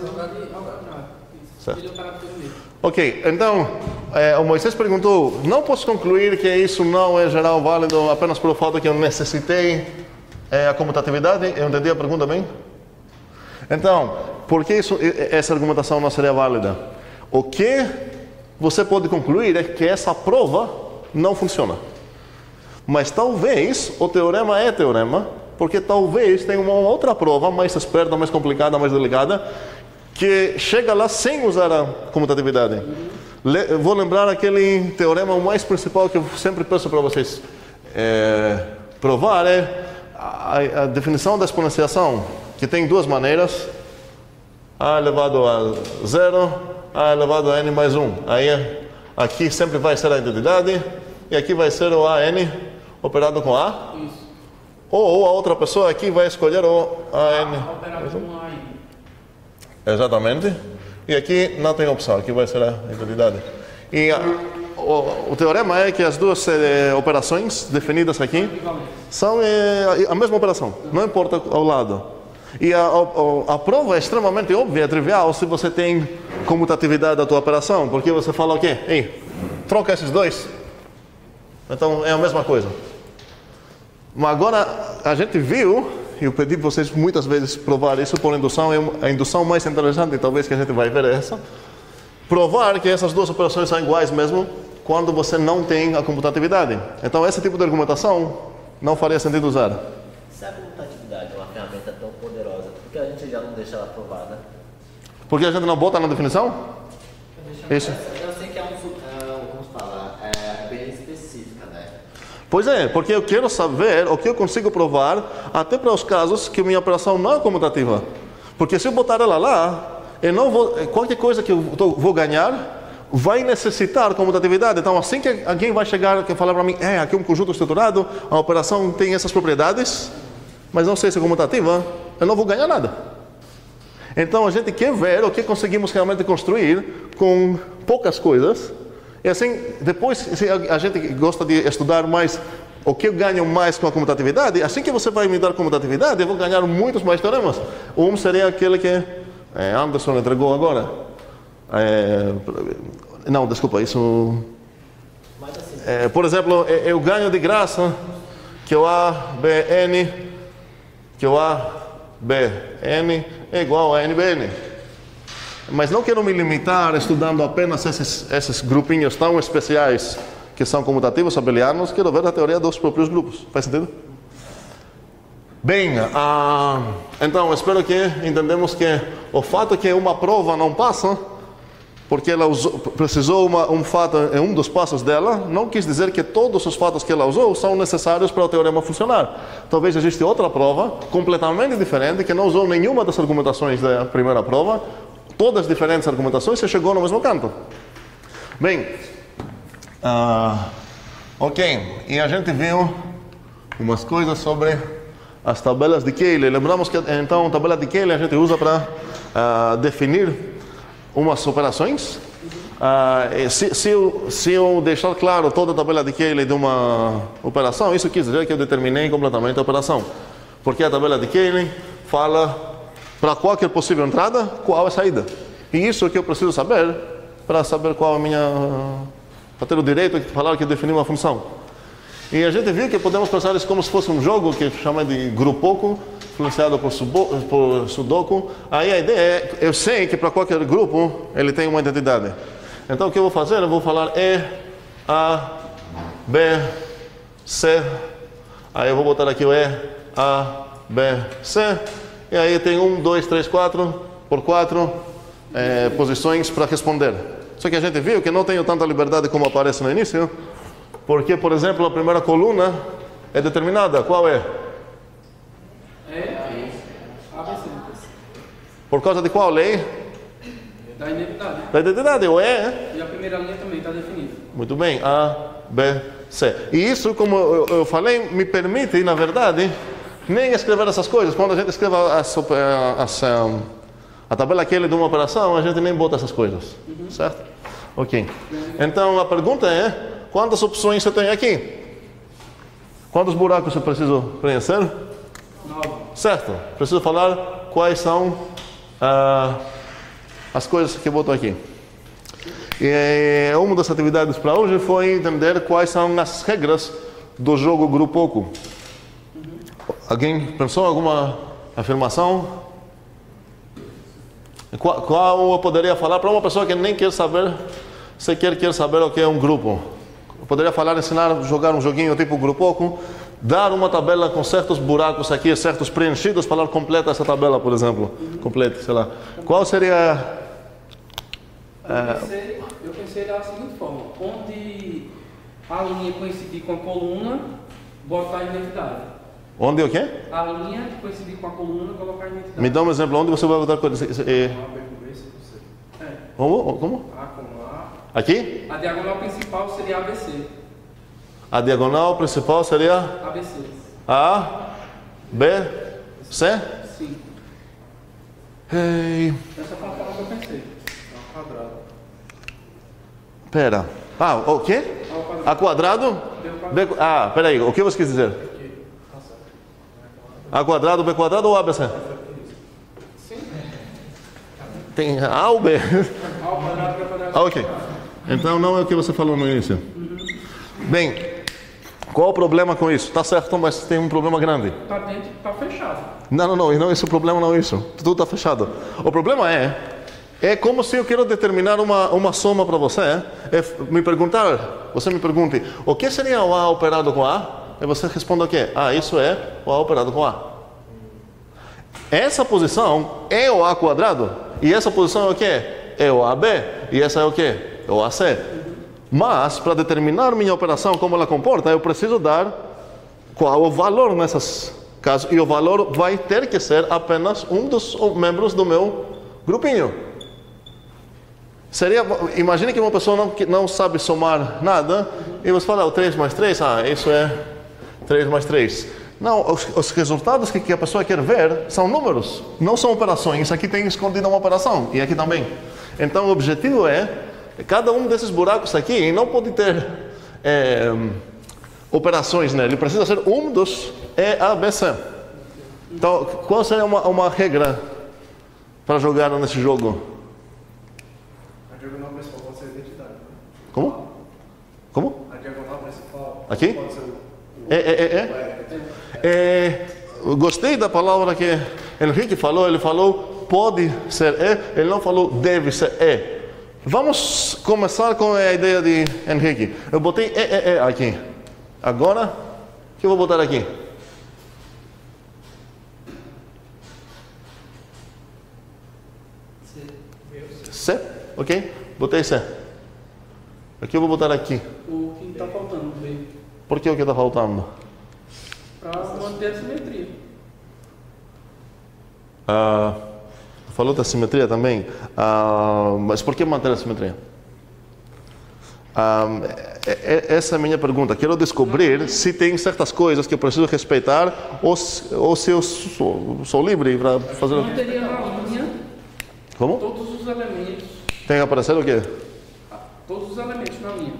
praticamente mesmo. Ok, então, é, o Moisés perguntou, não posso concluir que isso não é geral válido apenas pelo fato que eu necessitei é, a comutatividade? Eu entendi a pergunta bem? Então, por que isso, essa argumentação não seria válida? O que você pode concluir é que essa prova não funciona. Mas talvez o teorema é teorema, porque talvez tenha uma outra prova mais esperta, mais complicada, mais delicada, que chega lá sem usar a comutatividade. Le- vou lembrar aquele teorema mais principal que eu sempre peço para vocês é, provar, é a, a definição da exponenciação, que tem duas maneiras, a elevado a zero, a elevado a n mais um. Aí aqui sempre vai ser a identidade, e aqui vai ser o A N operado com A. Isso. Ou, ou a outra pessoa aqui vai escolher o A N. A, operado com A N. Exatamente. E aqui não tem opção, aqui vai ser a identidade. E a, o, o teorema é que as duas eh, operações definidas aqui são eh, a mesma operação, não importa ao lado. E a, a, a prova é extremamente óbvia, é trivial, se você tem comutatividade da tua operação, porque você fala o quê? Ei, troca esses dois. Então, é a mesma coisa. Mas agora, a gente viu, e eu pedi para vocês muitas vezes provar isso por indução, a indução mais interessante, talvez, que a gente vai ver é essa. Provar que essas duas operações são iguais mesmo quando você não tem a computatividade. Então, esse tipo de argumentação não faria sentido usar. Se a computatividade é uma ferramenta tão poderosa, por que a gente já não deixa ela provada? Porque a gente não bota na definição? Isso. Pois é, porque eu quero saber o que eu consigo provar até para os casos que minha operação não é comutativa. Porque se eu botar ela lá, eu não vou, qualquer coisa que eu vou ganhar vai necessitar comutatividade. Então, assim que alguém vai chegar e falar para mim, é, aqui é um conjunto estruturado, a operação tem essas propriedades, mas não sei se é comutativa, eu não vou ganhar nada. Então, a gente quer ver o que conseguimos realmente construir com poucas coisas. E assim, depois, se a gente gosta de estudar mais o que eu ganho mais com a comutatividade, assim que você vai me dar comutatividade, eu vou ganhar muitos mais teoremas. Um seria aquele que é, Anderson entregou agora. É, não, desculpa, isso... É, por exemplo, eu ganho de graça que o A B N, que o A B N é igual a N B N. Mas não quero me limitar estudando apenas esses, esses grupinhos tão especiais que são comutativos abelianos, quero ver a teoria dos próprios grupos. Faz sentido? Bem, ah, então espero que entendemos que o fato que uma prova não passa, porque ela usou, precisou uma, um fato em um dos passos dela, não quis dizer que todos os fatos que ela usou são necessários para o teorema funcionar. Talvez exista outra prova completamente diferente, que não usou nenhuma das argumentações da primeira prova, todas as diferentes argumentações, e chegou no mesmo canto. Bem, ah, ok, e a gente viu umas coisas sobre as tabelas de Cayley. Lembramos que então a tabela de Cayley a gente usa para ah, definir umas operações. Ah, se, se, eu, se eu deixar claro toda a tabela de Cayley de uma operação, isso quer dizer que eu determinei completamente a operação. Porque a tabela de Cayley fala para qualquer possível entrada, qual é a saída. E isso é que eu preciso saber para saber qual é a minha... para ter o direito de falar que eu defini uma função. E a gente viu que podemos pensar isso como se fosse um jogo que chama de grupoco, influenciado por, por sudoku. Aí a ideia é, eu sei que para qualquer grupo ele tem uma identidade. Então o que eu vou fazer? Eu vou falar E, A, B, C. Aí eu vou botar aqui o E, A, B, C. E aí tem um, dois, três, quatro, por quatro é, posições para responder. Só que a gente viu que não tenho tanta liberdade como aparece no início, porque, por exemplo, a primeira coluna é determinada. Qual é? Por causa de qual lei? Da identidade. Da identidade, o E. E a primeira linha também está definida. Muito bem, A, B, C. E isso, como eu falei, me permite, na verdade, nem escrever essas coisas. Quando a gente escreve as, as, a tabela aquele de uma operação, a gente nem bota essas coisas. Uhum. Certo? Ok. Então, a pergunta é, quantas opções eu tenho aqui? Quantos buracos eu preciso preencher? Nove. Certo. Preciso falar quais são... Uh, as coisas que eu boto aqui. E uma das atividades para hoje foi entender quais são as regras do jogo grupoco. Alguém pensou em alguma afirmação? Qual, qual eu poderia falar para uma pessoa que nem quer saber, sequer quer saber o que é um grupo? Eu poderia falar, ensinar, jogar um joguinho tipo grupoco, dar uma tabela com certos buracos aqui, certos preenchidos, falar completa essa tabela, por exemplo. Uhum. Completa, sei lá. Qual seria... Eu pensei, eu pensei da seguinte forma. Onde a linha coincidir com a coluna, botar a identidade. Onde o quê? A linha coincidir com a coluna, colocar a identidade. Me dá um exemplo. Onde você vai botar... É... Como? Como? A com A. Aqui? A diagonal principal seria A B C. A diagonal principal seria? A B C. A, B, C? Sim. Ei. Essa é a forma que eu pensei. A ao quadrado. Pera. Ah, o quê? A ao quadrado? B ao quadrado. Ah, peraí. O que você quis dizer? A ao quadrado, B ao quadrado ou A B C? Sim. Tem A ou B? A ao quadrado, B ao quadrado. Ah, ok. Então não é o que você falou no início. Bem... Qual o problema com isso? Tá certo, mas tem um problema grande. Tá dentro, tá fechado. Não, não, não. E não, esse problema não é isso. Tudo tá fechado. O problema é... É como se eu quero determinar uma, uma soma para você. É me perguntar... Você me pergunte... O que seria o A operado com A? E você responde o quê? Ah, isso é o A operado com A. Essa posição é o A quadrado. E essa posição é o quê? É o A B. E essa é o quê? É o A C. Mas, para determinar minha operação, como ela comporta, eu preciso dar qual o valor nessas casos. E o valor vai ter que ser apenas um dos membros do meu grupinho. Seria, imagine que uma pessoa não, que não sabe somar nada, e você fala, oh, três mais três, ah, isso é três mais três. Não, os, os resultados que, que a pessoa quer ver são números, não são operações. Aqui tem escondida uma operação, e aqui também. Então, o objetivo é... Cada um desses buracos aqui não pode ter é, operações nele. Ele precisa ser um dos E, A, B, C. Então, qual seria uma, uma regra para jogar nesse jogo? A diagonal principal pode ser a identidade. Como? Como? A diagonal principal aqui? Pode ser o... E, E, E, E. É, gostei da palavra que Henrique falou. Ele falou pode ser E, ele não falou deve ser E. Vamos começar com a ideia de Henrique. Eu botei E, E, E aqui. Agora, o que eu vou botar aqui? C, ok? Botei C. Aqui eu vou botar aqui. O que está faltando, V. Por que o que está faltando? Para manter a simetria. Ah, falou da simetria também. Ah, mas por que manter a simetria? Ah, essa é a minha pergunta. Quero descobrir se tem certas coisas que eu preciso respeitar ou se, ou se eu sou, sou livre para fazer... Não teria uma linha. Como? Todos os elementos. Tem que aparecer o quê? Todos os elementos na linha.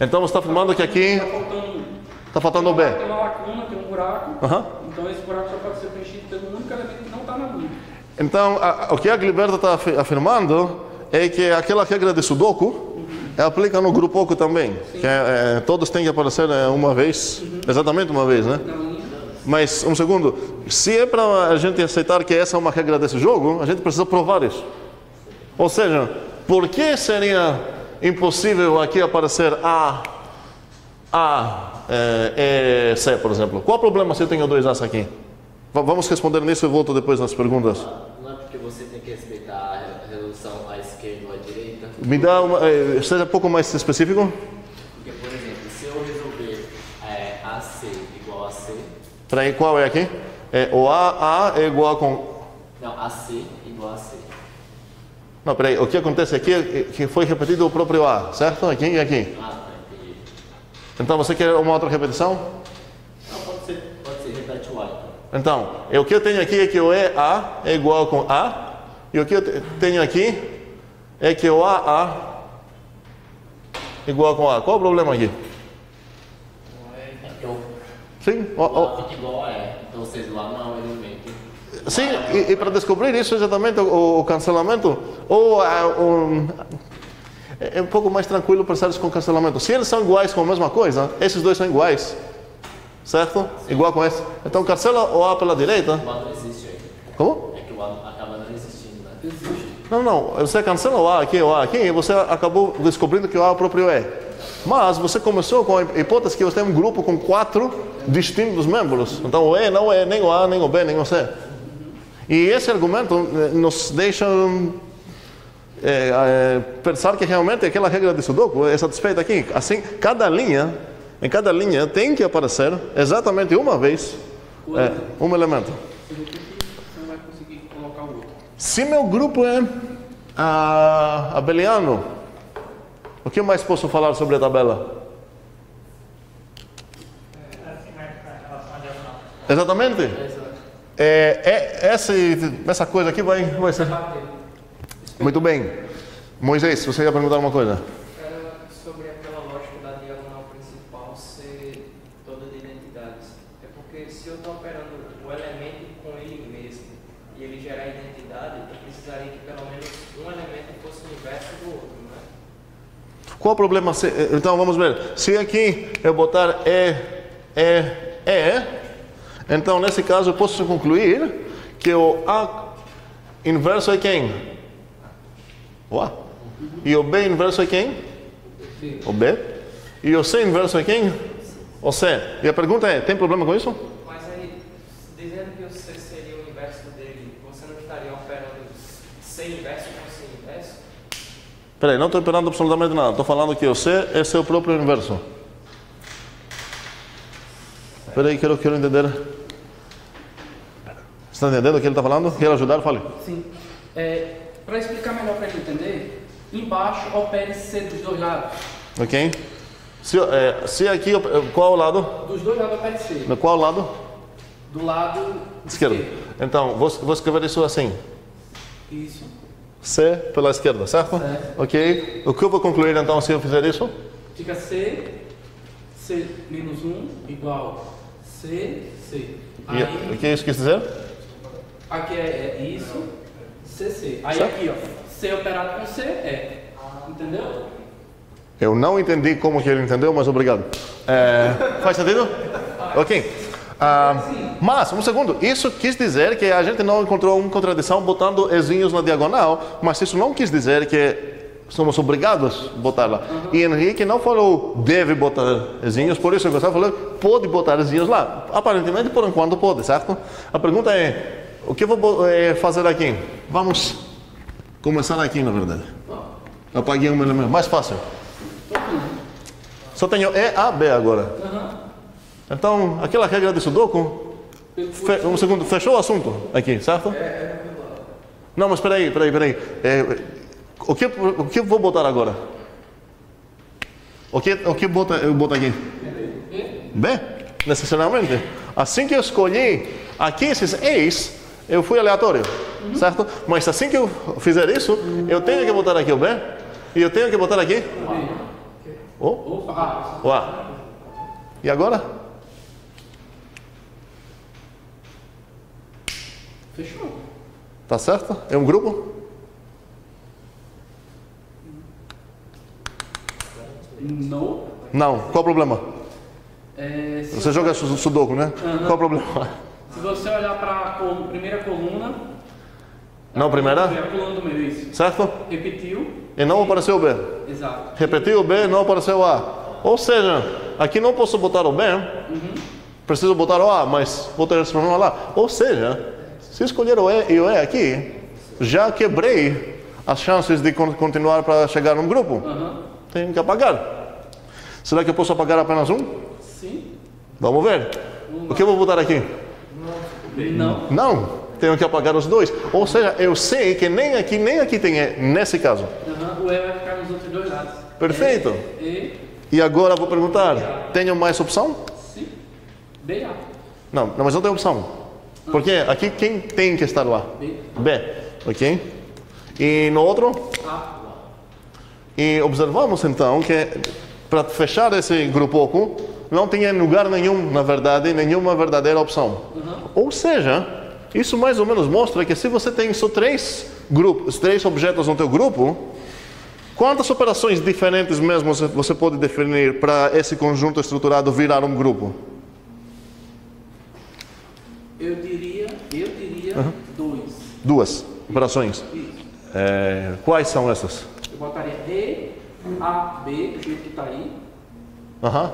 Então você está afirmando que aqui... Está faltando... Está faltando o B. Tem uma lacuna, tem um buraco. Uhum. Então esse buraco só pode ser preenchido pelo único elemento que não está na linha. Então a, o que a Gliberta está afirmando é que aquela regra de Sudoku, uhum, aplica no grupo Oco também. Que é, é, todos têm que aparecer uma vez, uhum, exatamente uma vez, né? Então, mas, um segundo, se é para a gente aceitar que essa é uma regra desse jogo, a gente precisa provar isso. Ou seja, por que seria impossível aqui aparecer A, A, E, C, por exemplo? Qual o problema se eu tenho dois As aqui? Vamos responder nisso e volto depois nas perguntas. Não é porque você tem que respeitar a resolução à esquerda ou à direita? Me dá uma... Seja um pouco mais específico. Peraí, qual é aqui? É, o A, A é igual a com... Não, A C igual a C. Não, peraí, o que acontece aqui é que foi repetido o próprio A, certo? Aqui e aqui. Ah, tá, entendi. Então você quer uma outra repetição? Não, pode ser, pode ser, repete o A. Então, então o que eu tenho aqui é que o E A é igual com A, e o que eu tenho aqui é que o A A é igual com A. Qual o problema aqui? Sim, o, o... fica igual a E, então vocês lá não é um elemento. Sim, e, e para descobrir isso exatamente, o, o cancelamento, ou a, um, é um pouco mais tranquilo pensar isso com cancelamento. Se eles são iguais com a mesma coisa, esses dois são iguais, certo? Sim. Igual com esse. Então cancela o A pela direita. O A não existe aí. Como? É que o A acaba não existindo, né? Existe. Não, não, você cancela o A aqui, o A aqui, e você acabou descobrindo que o A é o próprio E. Mas você começou com a hipótese que você tem um grupo com quatro distintos membros. Então o E não é nem o A, nem o B, nem o C. E esse argumento nos deixa é, é, pensar que realmente aquela regra de Sudoku é satisfeita aqui. Assim, cada linha, em cada linha tem que aparecer exatamente uma vez é, um elemento. Você vai conseguir colocar o outro. Se meu grupo é a, abeliano, o que mais posso falar sobre a tabela? Exatamente. É, é, essa, essa coisa aqui vai, vai ser... Muito bem. Moisés, você ia perguntar uma coisa? Sobre aquela lógica da diagonal principal ser toda de identidades. É porque se eu estou operando o elemento com ele mesmo e ele gerar identidade, eu precisaria que pelo menos um elemento fosse o inverso do outro. Qual o problema? Então vamos ver. Se aqui eu botar E, E, E, então nesse caso eu posso concluir que o A inverso é quem? O A. E o B inverso é quem? O B. E o C inverso é quem? O C. E a pergunta é: tem problema com isso? Mas aí, dizendo que o C seria o inverso dele, você não estaria operando C inverso com C inverso? Peraí, não estou operando absolutamente nada. Estou falando que o C é seu próprio inverso. Peraí, quero, quero entender. Você está entendendo o que ele está falando? Quer ajudar? Fale. Sim. É, para explicar melhor para ele entender, embaixo opere C dos dois lados. Ok. Se, é, se aqui, qual o lado? Dos dois lados opere C. No qual lado? Do lado esquerdo. esquerdo. Então, vou, vou escrever isso assim. Isso. C pela esquerda, certo? certo? Ok. O que eu vou concluir então se eu fizer isso? Fica C, C menos um igual C, C. Aí, e o que isso quer dizer? Aqui é, é isso, C, C. Aí certo? Aqui, ó, C operado com C é. Entendeu? Eu não entendi como que ele entendeu, mas obrigado. É, faz sentido? Ok. Ah, mas, um segundo, isso quis dizer que a gente não encontrou uma contradição botando ezinhos na diagonal, mas isso não quis dizer que somos obrigados a botar lá. Uhum. E Henrique não falou deve botar ezinhos, por isso você falou pode botar ezinhos lá. Aparentemente, por enquanto pode, certo? A pergunta é, o que eu vou fazer aqui? Vamos Começar aqui, na verdade. Apaguei um elemento. Mais fácil. Só tenho E, A, B agora. Então, aquela regra de Sudoku... Fe, um segundo. Fechou o assunto aqui, certo? Não, mas espera aí, espera aí, espera aí. É, o, que, o que eu vou botar agora? O que, o que bota, eu boto aqui? B? Necessariamente. Assim que eu escolhi aqui esses E's, eu fui aleatório, uhum. certo? Mas assim que eu fizer isso, eu tenho que botar aqui o B e eu tenho que botar aqui o, o A. O A. E agora? Fechou. Tá certo? É um grupo? Não. Não. Qual o problema? É, você você joga Sudoku, né? Uhum. Qual o problema? Se você olhar para a primeira coluna... Não, primeira? Primeira coluna do meio, isso. Certo? Repetiu. E não e... apareceu o B. Exato. Repetiu o B, não apareceu o A. Ou seja, aqui não posso botar o B, uhum. preciso botar o A, mas vou ter esse problema lá. Ou seja, se escolher o E e o E aqui, já quebrei as chances de continuar para chegar num grupo. Uhum. Tenho que apagar. Será que eu posso apagar apenas um? Sim. Vamos ver. Vamos o que eu vou botar aqui? Não. Não, tenho que apagar os dois. Ou seja, eu sei que nem aqui, nem aqui tem E, nesse caso. Uhum. O E vai ficar nos outros dois lados. Perfeito. E, e... e agora vou perguntar, tenho mais opção? Sim. B A. Não, não, mas não tem opção. Ah. Porque aqui quem tem que estar lá? B. B, ok? E no outro? A. E observamos então que para fechar esse grupo, não tinha lugar nenhum, na verdade, nenhuma verdadeira opção. Uhum. Ou seja, isso mais ou menos mostra que se você tem só três grupos, três objetos no teu grupo, quantas operações diferentes mesmo você pode definir para esse conjunto estruturado virar um grupo? Eu diria, eu diria uhum. dois. Duas operações. É, quais são essas? Eu botaria E, A, B, do jeito que está aí. Aham. Uhum.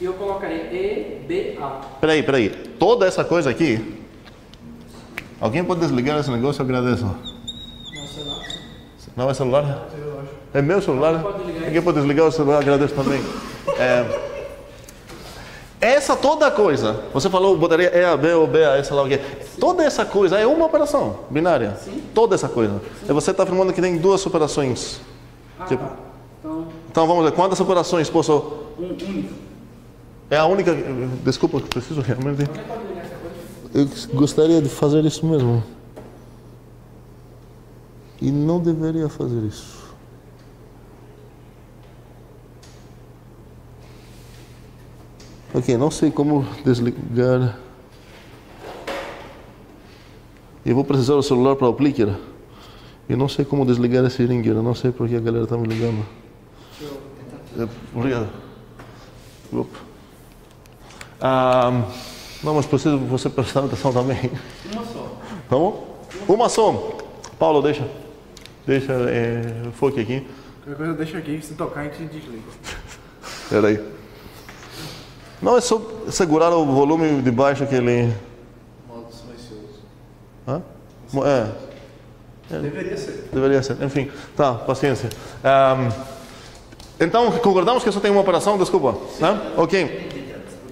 E eu colocaria E, B, A. Peraí, peraí. Toda essa coisa aqui... Alguém pode desligar esse negócio? Eu agradeço. Não é celular. Não é celular? É meu celular? Alguém pode desligar, Alguém pode desligar o celular? Eu agradeço também. É... Essa toda coisa... Você falou, botaria E, A, B, ou B, A, sei lá o quê. Toda essa coisa é uma operação binária. Sim. Toda essa coisa. Sim. E você está afirmando que tem duas operações. Ah, tipo... tá. Então... então vamos ver. Quantas operações posso... Um único. É a única... Desculpa, eu preciso realmente... Eu gostaria de fazer isso mesmo. E não deveria fazer isso. Ok, não sei como desligar... Eu vou precisar do celular para o clicker. Eu não sei como desligar esse ringer. Eu não sei porque a galera está me ligando. É, obrigado. Opa. Ah, não, mas preciso você prestar atenção também. Uma só. Tá bom? Uma só. Paulo, deixa. Deixa é, o foco aqui. Qualquer coisa deixa aqui, se tocar a gente desliga. Espera aí. Não, é só segurar o volume de baixo que ele... Modo silencioso. Hã? É. é. Deveria ser. Deveria ser. Enfim, tá, paciência. Ah, então, concordamos que só tem uma operação? Desculpa. Sim. Né? Ok.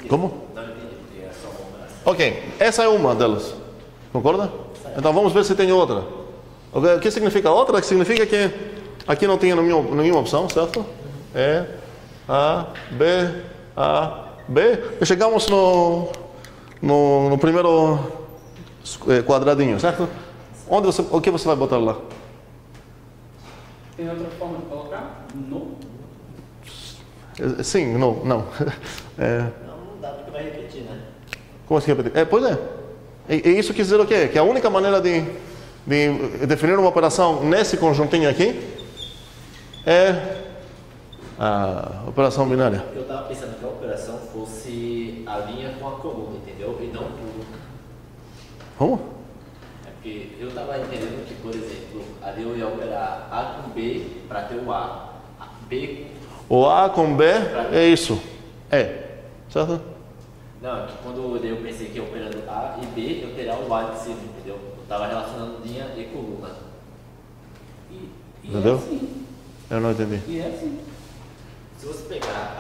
Como? Ok, essa é uma delas. Concorda? Então vamos ver se tem outra. O que significa outra? Significa que aqui não tem nenhuma, nenhuma opção, certo? É A, B, A, B. E chegamos no, no, no primeiro quadradinho, certo? Onde você, o que você vai botar lá? Tem outra forma de colocar? Não. Sim, não, não. É... repetir, né? Como assim repetir? É, pois é. E, e isso quer dizer o quê? Que a única maneira de, de definir uma operação nesse conjuntinho aqui é a operação binária. Eu estava pensando que a operação fosse a linha com a coluna, entendeu? E não tudo. Como? É porque eu estava entendendo que, por exemplo, ali eu ia operar A com B para ter o A. B com... O A com B é isso. É. Certo? Não, que quando eu pensei que operando A e B, eu teria o A de cima, entendeu? Eu estava relacionando linha e coluna. E Entendeu? É assim. Eu não entendi. E é assim. Se você pegar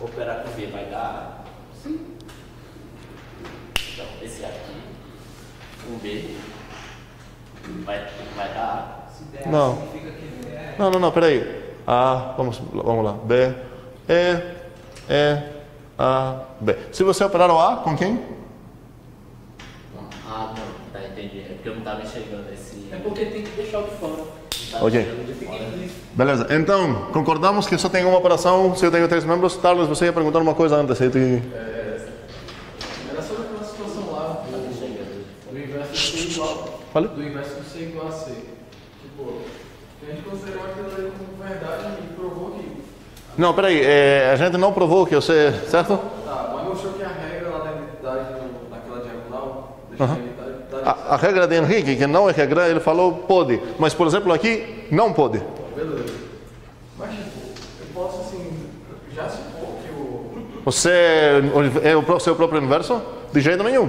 A, operar com B, vai dar A? Sim. Então, esse aqui, com B, vai, vai dar A? Se der não. A, significa que não é. Não, não, não, peraí. A, vamos, vamos lá. B, E, E, A, B. Se você operar o A, com quem? Ah, não, tá, entendi. É porque eu não estava enxergando esse... É porque tem que deixar o de fora. Ok. Beleza, então, concordamos que só tem uma operação, se eu tenho três membros. Carlos, você ia perguntar uma coisa antes. Aí te... é, era sobre aquela situação lá, do, do inverso do C igual, Fale? do inverso do C igual a C. Tipo, a gente considerou aquilo como verdade e provou que... Não, peraí, é, a gente não provou que o C, certo? Tá, mas mostrou que a regra lá da identidade... Uhum. A, a regra de Henrique, que não é regra, ele falou pode, mas por exemplo aqui não pode. Beleza. Mas eu posso assim, já supor que o... Você é o seu próprio inverso? De jeito nenhum.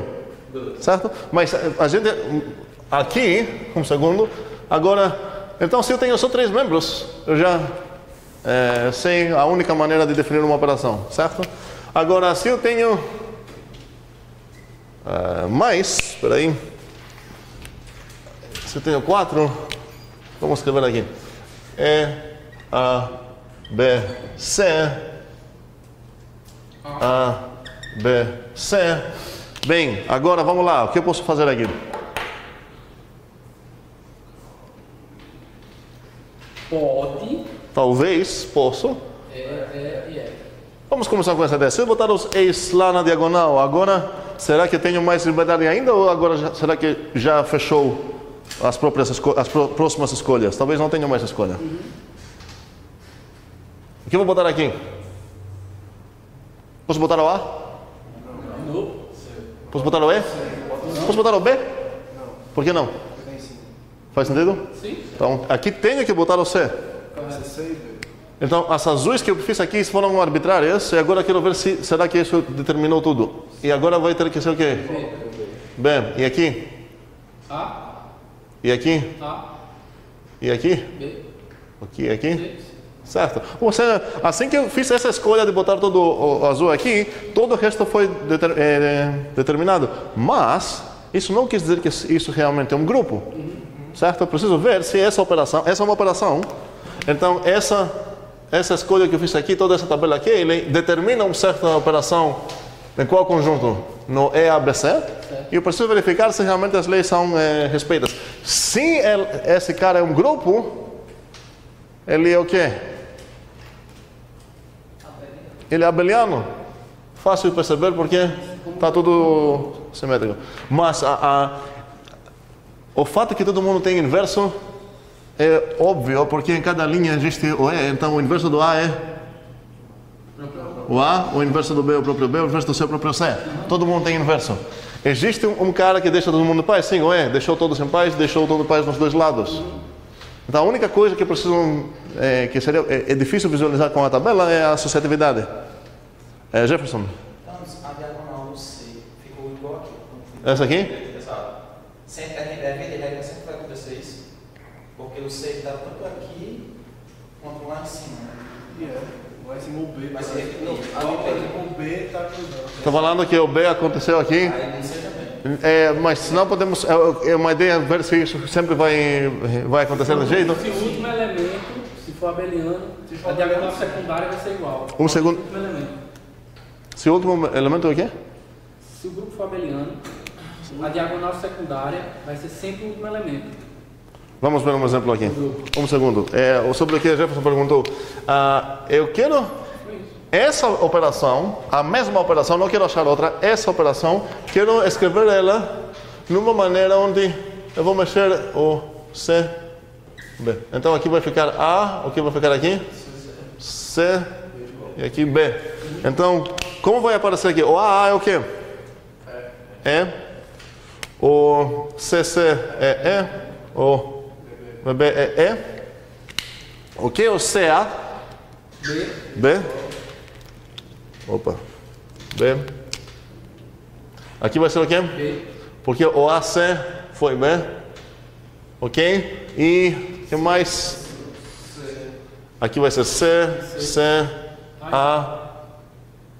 Beleza. Certo? Mas a gente, aqui, um segundo, agora, então se eu tenho só três membros, eu já é, sei a única maneira de definir uma operação, certo? Agora, se eu tenho... Uh, mais, espera aí, se eu tenho quatro, vamos escrever aqui, E, A, B, C, A, B, C. Bem, agora vamos lá, o que eu posso fazer aqui? Pode. Talvez, posso. É, é, é. Vamos começar com essa ideia. Se eu botar os E's lá na diagonal, agora... Será que eu tenho mais liberdade ainda ou agora já, será que já fechou as, próprias esco as pró próximas escolhas? Talvez não tenha mais escolha. Uhum. O que eu vou botar aqui? Posso botar o A? Não. não. Posso botar o E? Não. Posso botar o B? Não. Por que não? Faz sentido? Sim. Então aqui tenho que botar o C. Então as azuis que eu fiz aqui foram arbitrárias e agora quero ver se será que isso determinou tudo. E agora vai ter que ser o quê? B. E aqui? A. E aqui? A. E aqui? B. Aqui, aqui? B. Certo. Ou seja, assim que eu fiz essa escolha de botar todo o azul aqui, todo o resto foi deter, é, determinado. Mas, isso não quer dizer que isso realmente é um grupo. Certo? Eu preciso ver se essa operação, essa é uma operação. Então, essa, essa escolha que eu fiz aqui, toda essa tabela aqui, ele determina uma certa operação. Em qual conjunto? No E A B C. E eu preciso verificar se realmente as leis são é, respeitas. Se ele, esse cara é um grupo, ele é o quê? Ele é abeliano. Fácil de perceber porque está tudo simétrico. Mas a, a, o fato que todo mundo tem inverso é óbvio, porque em cada linha existe o E. Então o inverso do A é... o A, o inverso do B, o próprio B, o inverso do C, o próprio C. Todo mundo tem inverso. Existe um, um cara que deixa todo mundo em paz? Sim, o E. Deixou todos em paz, deixou todo em paz nos dois lados. Então, a única coisa que precisam, é, que seria, é, é difícil visualizar com a tabela é a associatividade. É, Jefferson? Então, a diagonal do C ficou igual aqui. Essa aqui? Exato. Sempre aqui deve, deve sempre vai acontecer isso. Porque o C está tanto aqui quanto lá em cima. Yeah. Vai se mover, vai se mover, tá cruzando. Estou falando que o B aconteceu aqui. É, mas não podemos. É uma ideia ver se isso sempre vai, vai acontecer do jeito. Se o último elemento, se for abeliano, a diagonal secundária vai ser igual. Um segundo. Se o último elemento é o quê? Se o grupo for abeliano, a diagonal secundária vai ser sempre o último elemento. Vamos ver um exemplo aqui. Um segundo. É, sobre o que a Jefferson perguntou. Ah, eu quero essa operação, a mesma operação, não quero achar outra, essa operação, quero escrever ela numa maneira onde eu vou mexer o C, B. Então aqui vai ficar A, o que vai ficar aqui? C e aqui B. Então, como vai aparecer aqui? O A A é o quê? É. O C C é E. O B, E, E. O que é o C, A? B. B. Opa. B. Aqui vai ser o quê? B. Porque o A C foi B. Ok? E o que mais? Aqui vai ser C, C, A,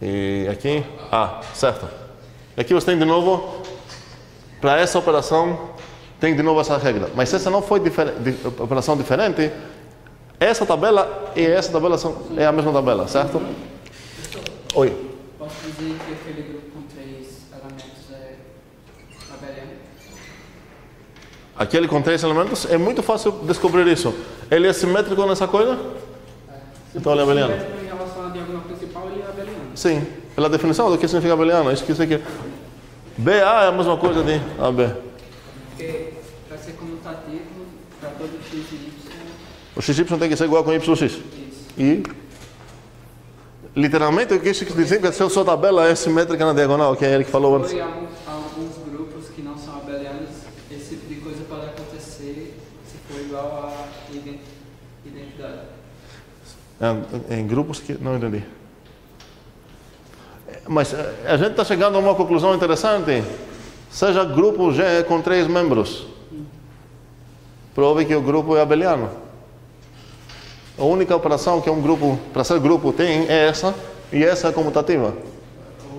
e aqui A, certo? E aqui você tem de novo, para essa operação, tem de novo essa regra. Mas essa não foi difer operação diferente, essa tabela e essa tabela são, é a mesma tabela, certo? Oi. Posso dizer que aquele grupo com três elementos é abeliano? Aquele com três elementos é muito fácil descobrir isso. Ele é simétrico nessa coisa? É. Então ele é abeliano. Simétrico em relação à diagonal principal, ele é abeliano. Sim. Pela definição do que significa abeliano, isso que isso aqui. B A é a mesma coisa de A B. Porque para ser comutativo, para todo x e y. O x y tem que ser igual com yx. Isso. E literalmente, o que isso quer dizer que a sua tabela é simétrica na diagonal, que é ele que falou antes. Há alguns grupos que não são abelianos, esse tipo de coisa pode acontecer se for igual à identidade. É, em grupos que... não entendi. Mas a gente está chegando a uma conclusão interessante. Seja grupo G com três membros, prove que o grupo é abeliano. A única operação que um grupo, para ser grupo, tem é essa, e essa é comutativa.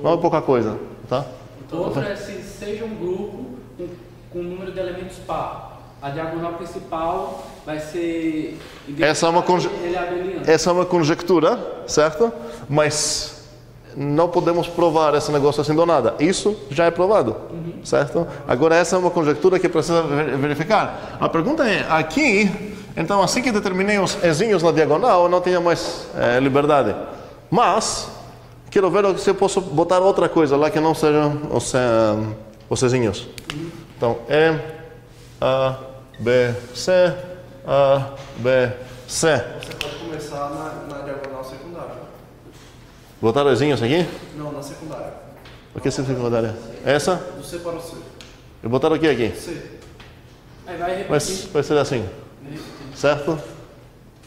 Não é pouca coisa, tá? Outra é se seja um grupo com, com número de elementos par. A diagonal principal vai ser... Essa é uma, conje... essa é uma conjectura, certo? Mas não podemos provar esse negócio assim do nada. Isso já é provado, uhum. Certo? Agora essa é uma conjectura que precisa verificar. A pergunta é, aqui... Então, assim que determinei os ezinhos na diagonal, eu não tenho mais é, liberdade. Mas, quero ver se eu posso botar outra coisa lá que não sejam os, um, os ezinhos. Então, E, A, B, C, A, B, C. Você pode começar na, na diagonal secundária. Botar ezinhos aqui? Não, na secundária. O que é secundária? Essa? Do C para o C. E botar o que aqui? C. Aí vai repetir. Mas vai ser assim. Certo?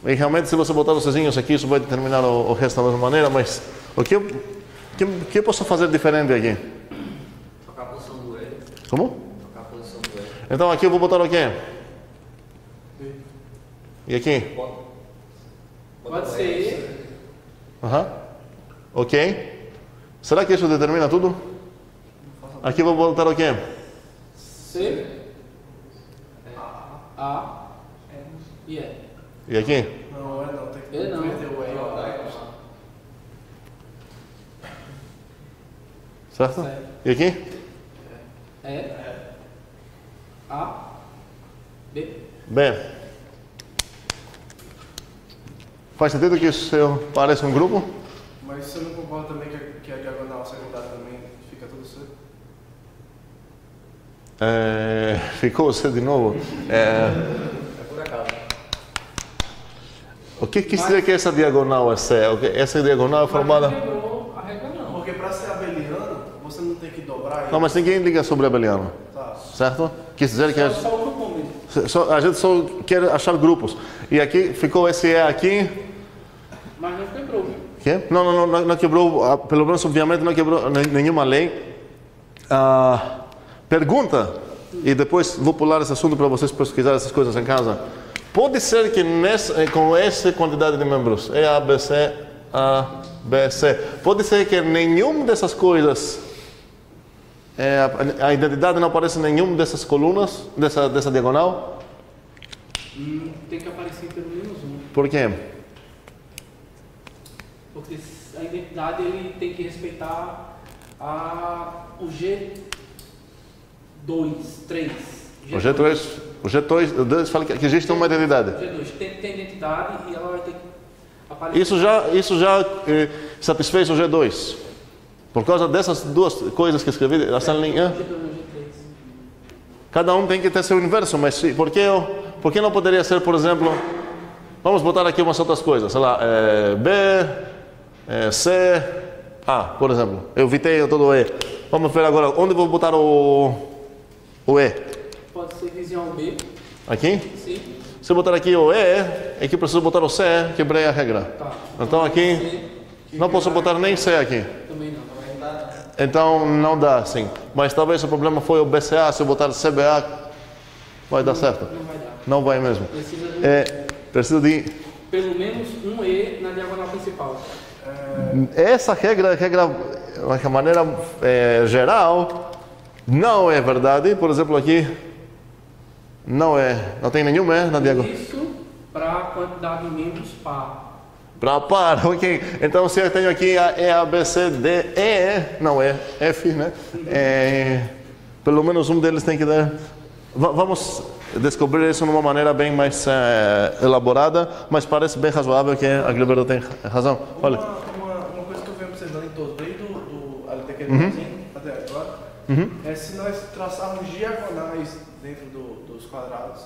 E realmente, se você botar os Czinhos aqui, isso vai determinar o, o resto da mesma maneira, mas o que eu, que, que eu posso fazer diferente aqui? Trocar a posição do L. Como? Trocar a posição do L. Então aqui eu vou botar o quê? B. E aqui? Bota. Bota pode ser. Aham. Uhum. Ok. Será que isso determina tudo? Aqui eu vou botar o quê? C. A. A. Yeah. E aqui? Não, é não, tem que ter o E. Certo? Certo? E aqui? É. É. A. B. B. Faz sentido que isso parece um grupo? Mas você não concorda também que a, que a diagonal secundária também fica tudo certo? É, ficou você de novo? É... O que quer dizer que essa diagonal é C? Essa diagonal é formada... Porque para ser abeliano, você não tem que dobrar ele. Não, mas ninguém liga sobre abeliano. Tá. Certo? Quer dizer que... Só o grupo mesmo. A gente só quer achar grupos. E aqui ficou S E aqui... Mas não quebrou. Quê? Não, não, não, não quebrou. Pelo menos, obviamente, não quebrou nenhuma lei. Ah, pergunta. E depois vou pular esse assunto para vocês pesquisarem essas coisas em casa. Pode ser que nessa, com essa quantidade de membros, E, A, B, C, A, B, C, pode ser que nenhuma dessas coisas, é, a, a identidade não aparece em nenhuma dessas colunas, dessa, dessa diagonal? Hum, tem que aparecer pelo menos um. Por quê? Porque a identidade ele tem que respeitar a, o G dois, três. O G três. O G dois fala que existe uma identidade. O G dois tem, tem identidade e ela vai ter que aparecer. Isso já, isso já eh, satisfez o G dois. Por causa dessas duas coisas que escrevi, essa linha. Cada um tem que ter seu universo, mas por que, eu, por que não poderia ser, por exemplo, vamos botar aqui umas outras coisas, sei lá, é, B, é, C, A, por exemplo. Eu vitei todo o E. Vamos ver agora onde vou botar o, o E. Pode ser divisão B. Aqui? Sim. Se eu botar aqui o E, aqui eu preciso botar o C, quebrei a regra. Tá. Então aqui, não posso botar nem C aqui. Também não. Então não dá, sim. Mas talvez o problema foi o B C A, se eu botar C B A, vai dar certo. Não vai dar. Não vai mesmo. Precisa de... É, precisa de pelo menos um E na diagonal principal. Essa regra, regra de maneira é, geral, não é verdade. Por exemplo, aqui não é, não tem nenhum E na diagonal. Isso para a quantidade menos par. Para par, ok. Então, se eu tenho aqui a E, A, B, C, D, E, não é F, né? É, pelo menos um deles tem que dar... Vamos descobrir isso de uma maneira bem mais é, elaborada, mas parece bem razoável que a Glibero tem razão. Olha. Uma, uma, uma coisa que eu venho precisando em todo, desde o L T Q até agora, uhum. é se nós traçarmos diagonais dentro do, dos quadrados.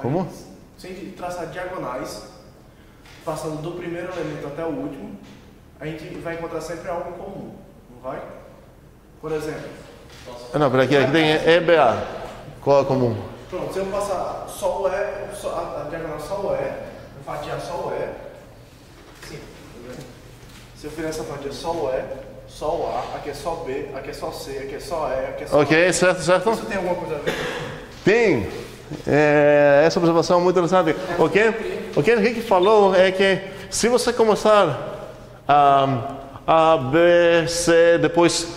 Como? Gente, sem traçar diagonais, passando do primeiro elemento até o último, a gente vai encontrar sempre algo em comum, não vai? Por exemplo... Posso... Não, peraí, aqui, aqui tem E B A. Qual é comum? Pronto, se eu passar só o E, só, a, a diagonal só o E, eu fatiar só o E, sim, tá. Se eu fizer essa fatia só o E, só o A, aqui é só o B, aqui é só o C, aqui é só o E, aqui é só o Ok, A. certo, certo. Isso tem alguma coisa a ver? Tem! É, essa observação é muito interessante. O que, o que Henrique falou é que se você começar a, a, B, C, depois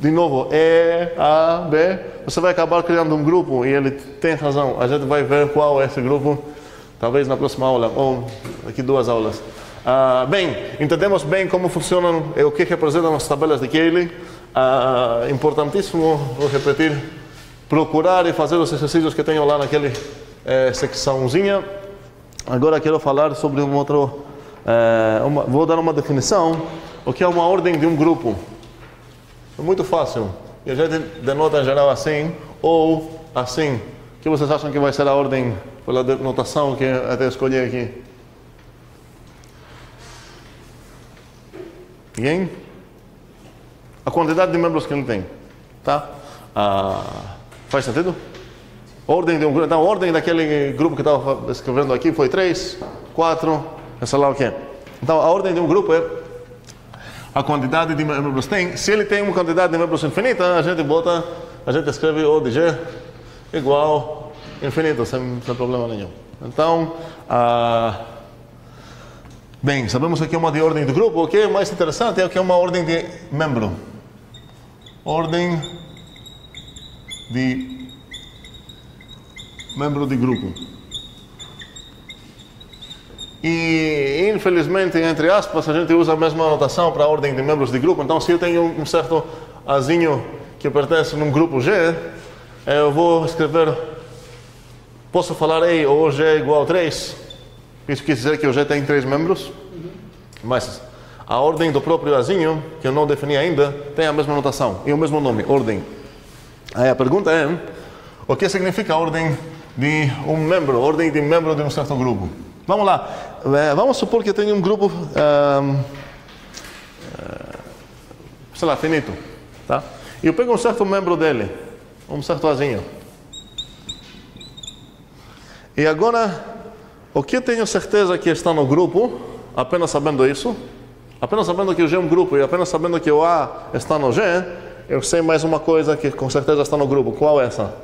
de novo E, A, B, você vai acabar criando um grupo e ele tem razão. A gente vai ver qual é esse grupo, talvez na próxima aula ou daqui duas aulas. Ah, bem, entendemos bem como funcionam e o que representam as tabelas de Cayley. Ah, importantíssimo, vou repetir. Procurar e fazer os exercícios que tenho lá naquele é, secçãozinha. Agora quero falar sobre um outro... É, uma, vou dar uma definição, o que é uma ordem de um grupo. É muito fácil. E a gente denota em geral assim, ou assim. O que vocês acham que vai ser a ordem pela denotação que eu até escolhi aqui? Ninguém? A quantidade de membros que ele tem. Tá? Ah... Faz sentido? Ordem de um grupo. Então, a ordem daquele grupo que estava escrevendo aqui foi três, quatro, sei lá o que. Então, a ordem de um grupo é a quantidade de membros tem. Se ele tem uma quantidade de membros infinita, a gente bota, a gente escreve O de G igual infinito, sem, sem problema nenhum. Então, ah, bem, sabemos que é uma de ordem de grupo. O que é mais interessante é que é uma ordem de membro. Ordem de membro de grupo. E, infelizmente, entre aspas, a gente usa a mesma anotação para a ordem de membros de grupo. Então, se eu tenho um certo azinho que pertence num grupo G, eu vou escrever... Posso falar E ou G é igual a três? Isso quer dizer que o G tem três membros. Uhum. Mas a ordem do próprio azinho, que eu não defini ainda, tem a mesma anotação e o mesmo nome, ordem. Aí a pergunta é, o que significa a ordem de um membro, ordem de membro de um certo grupo? Vamos lá, vamos supor que tem um grupo, um, sei lá, finito, tá? E eu pego um certo membro dele, um certo azinho. E agora, o que eu tenho certeza que está no grupo, apenas sabendo isso, apenas sabendo que o G é um grupo e apenas sabendo que o A está no G, eu sei mais uma coisa que com certeza está no grupo. Qual é essa?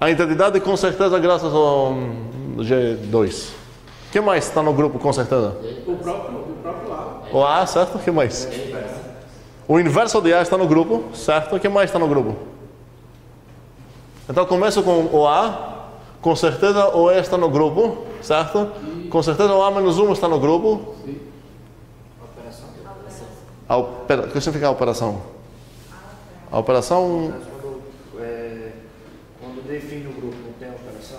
A identidade, com certeza, graças ao G dois. O que mais está no grupo, com certeza? O próprio, o próprio A. O A, certo? O que mais? O inverso de A está no grupo, certo? O que mais está no grupo? Então, começo com o A. Com certeza, o E está no grupo, certo? Com certeza, o A menos um está no grupo. A operação. O que significa a operação? A operação... Quando, é, quando define o grupo, não tem operação?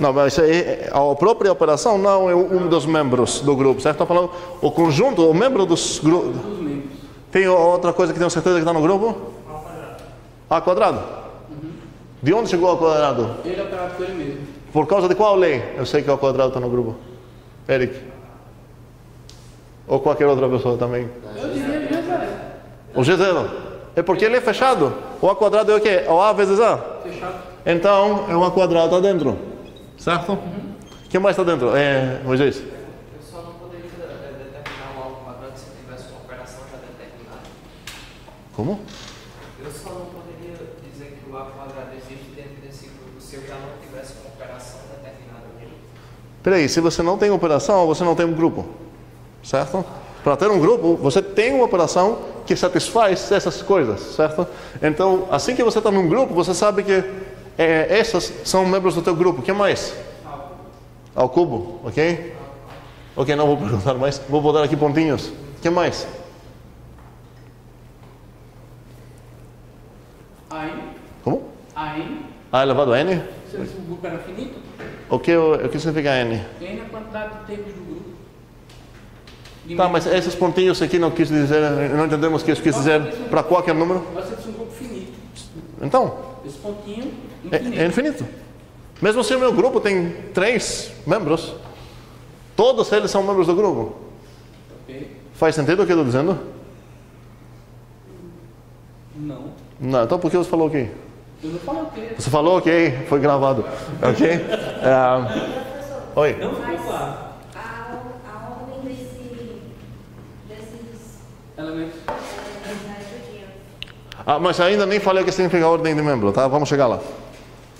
Não, mas isso aí, a própria operação não é um dos membros do grupo, certo? Estou falando o conjunto, o membro dos grupos. Tem outra coisa que tenho certeza que está no grupo? A ao quadrado. A ao quadrado? Uhum. De onde chegou ao quadrado? Ele é operado por ele mesmo. Por causa de qual lei? Eu sei que o quadrado está no grupo. Eric? Ou qualquer outra pessoa também? Eu diria que é o G zero. É porque ele é fechado. O A quadrado é o quê? O A vezes A. Fechado. Então, o A quadrado está dentro. Certo? Uhum. O que mais está dentro? É, Moisés? Eu só não poderia determinar o A quadrado se tivesse uma operação para determinar. Como? Eu só não poderia dizer que o A quadrado existe dentro desse grupo se eu já não tivesse uma operação determinada. Peraí, se você não tem operação, você não tem um grupo, certo? Para ter um grupo, você tem uma operação que satisfaz essas coisas, certo? Então, assim que você está num grupo, você sabe que é, essas são membros do teu grupo. O que mais? Ao cubo, ok? Ok, não vou perguntar mais. Vou botar aqui pontinhos. O que mais? N. Como? N. A elevado a N? Se o grupo era finito. O que, o que significa N? N é a quantidade de tempos do grupo. Tá, mas esses pontinhos aqui não quis dizer, não entendemos o que isso quis dizer para qualquer número. Nós temos um grupo finito. Então? Esse pontinho infinito. É, é infinito. Mesmo se o meu grupo tem três membros, todos eles são membros do grupo. Okay. Faz sentido o que eu estou dizendo? Não. Não, então por que você falou ok? Eu não falei ok. Você falou ok, foi gravado. Ok? um, oi. Não ficou claro. Ah, mas ainda nem falei o que significa a ordem de membro, tá? Vamos chegar lá.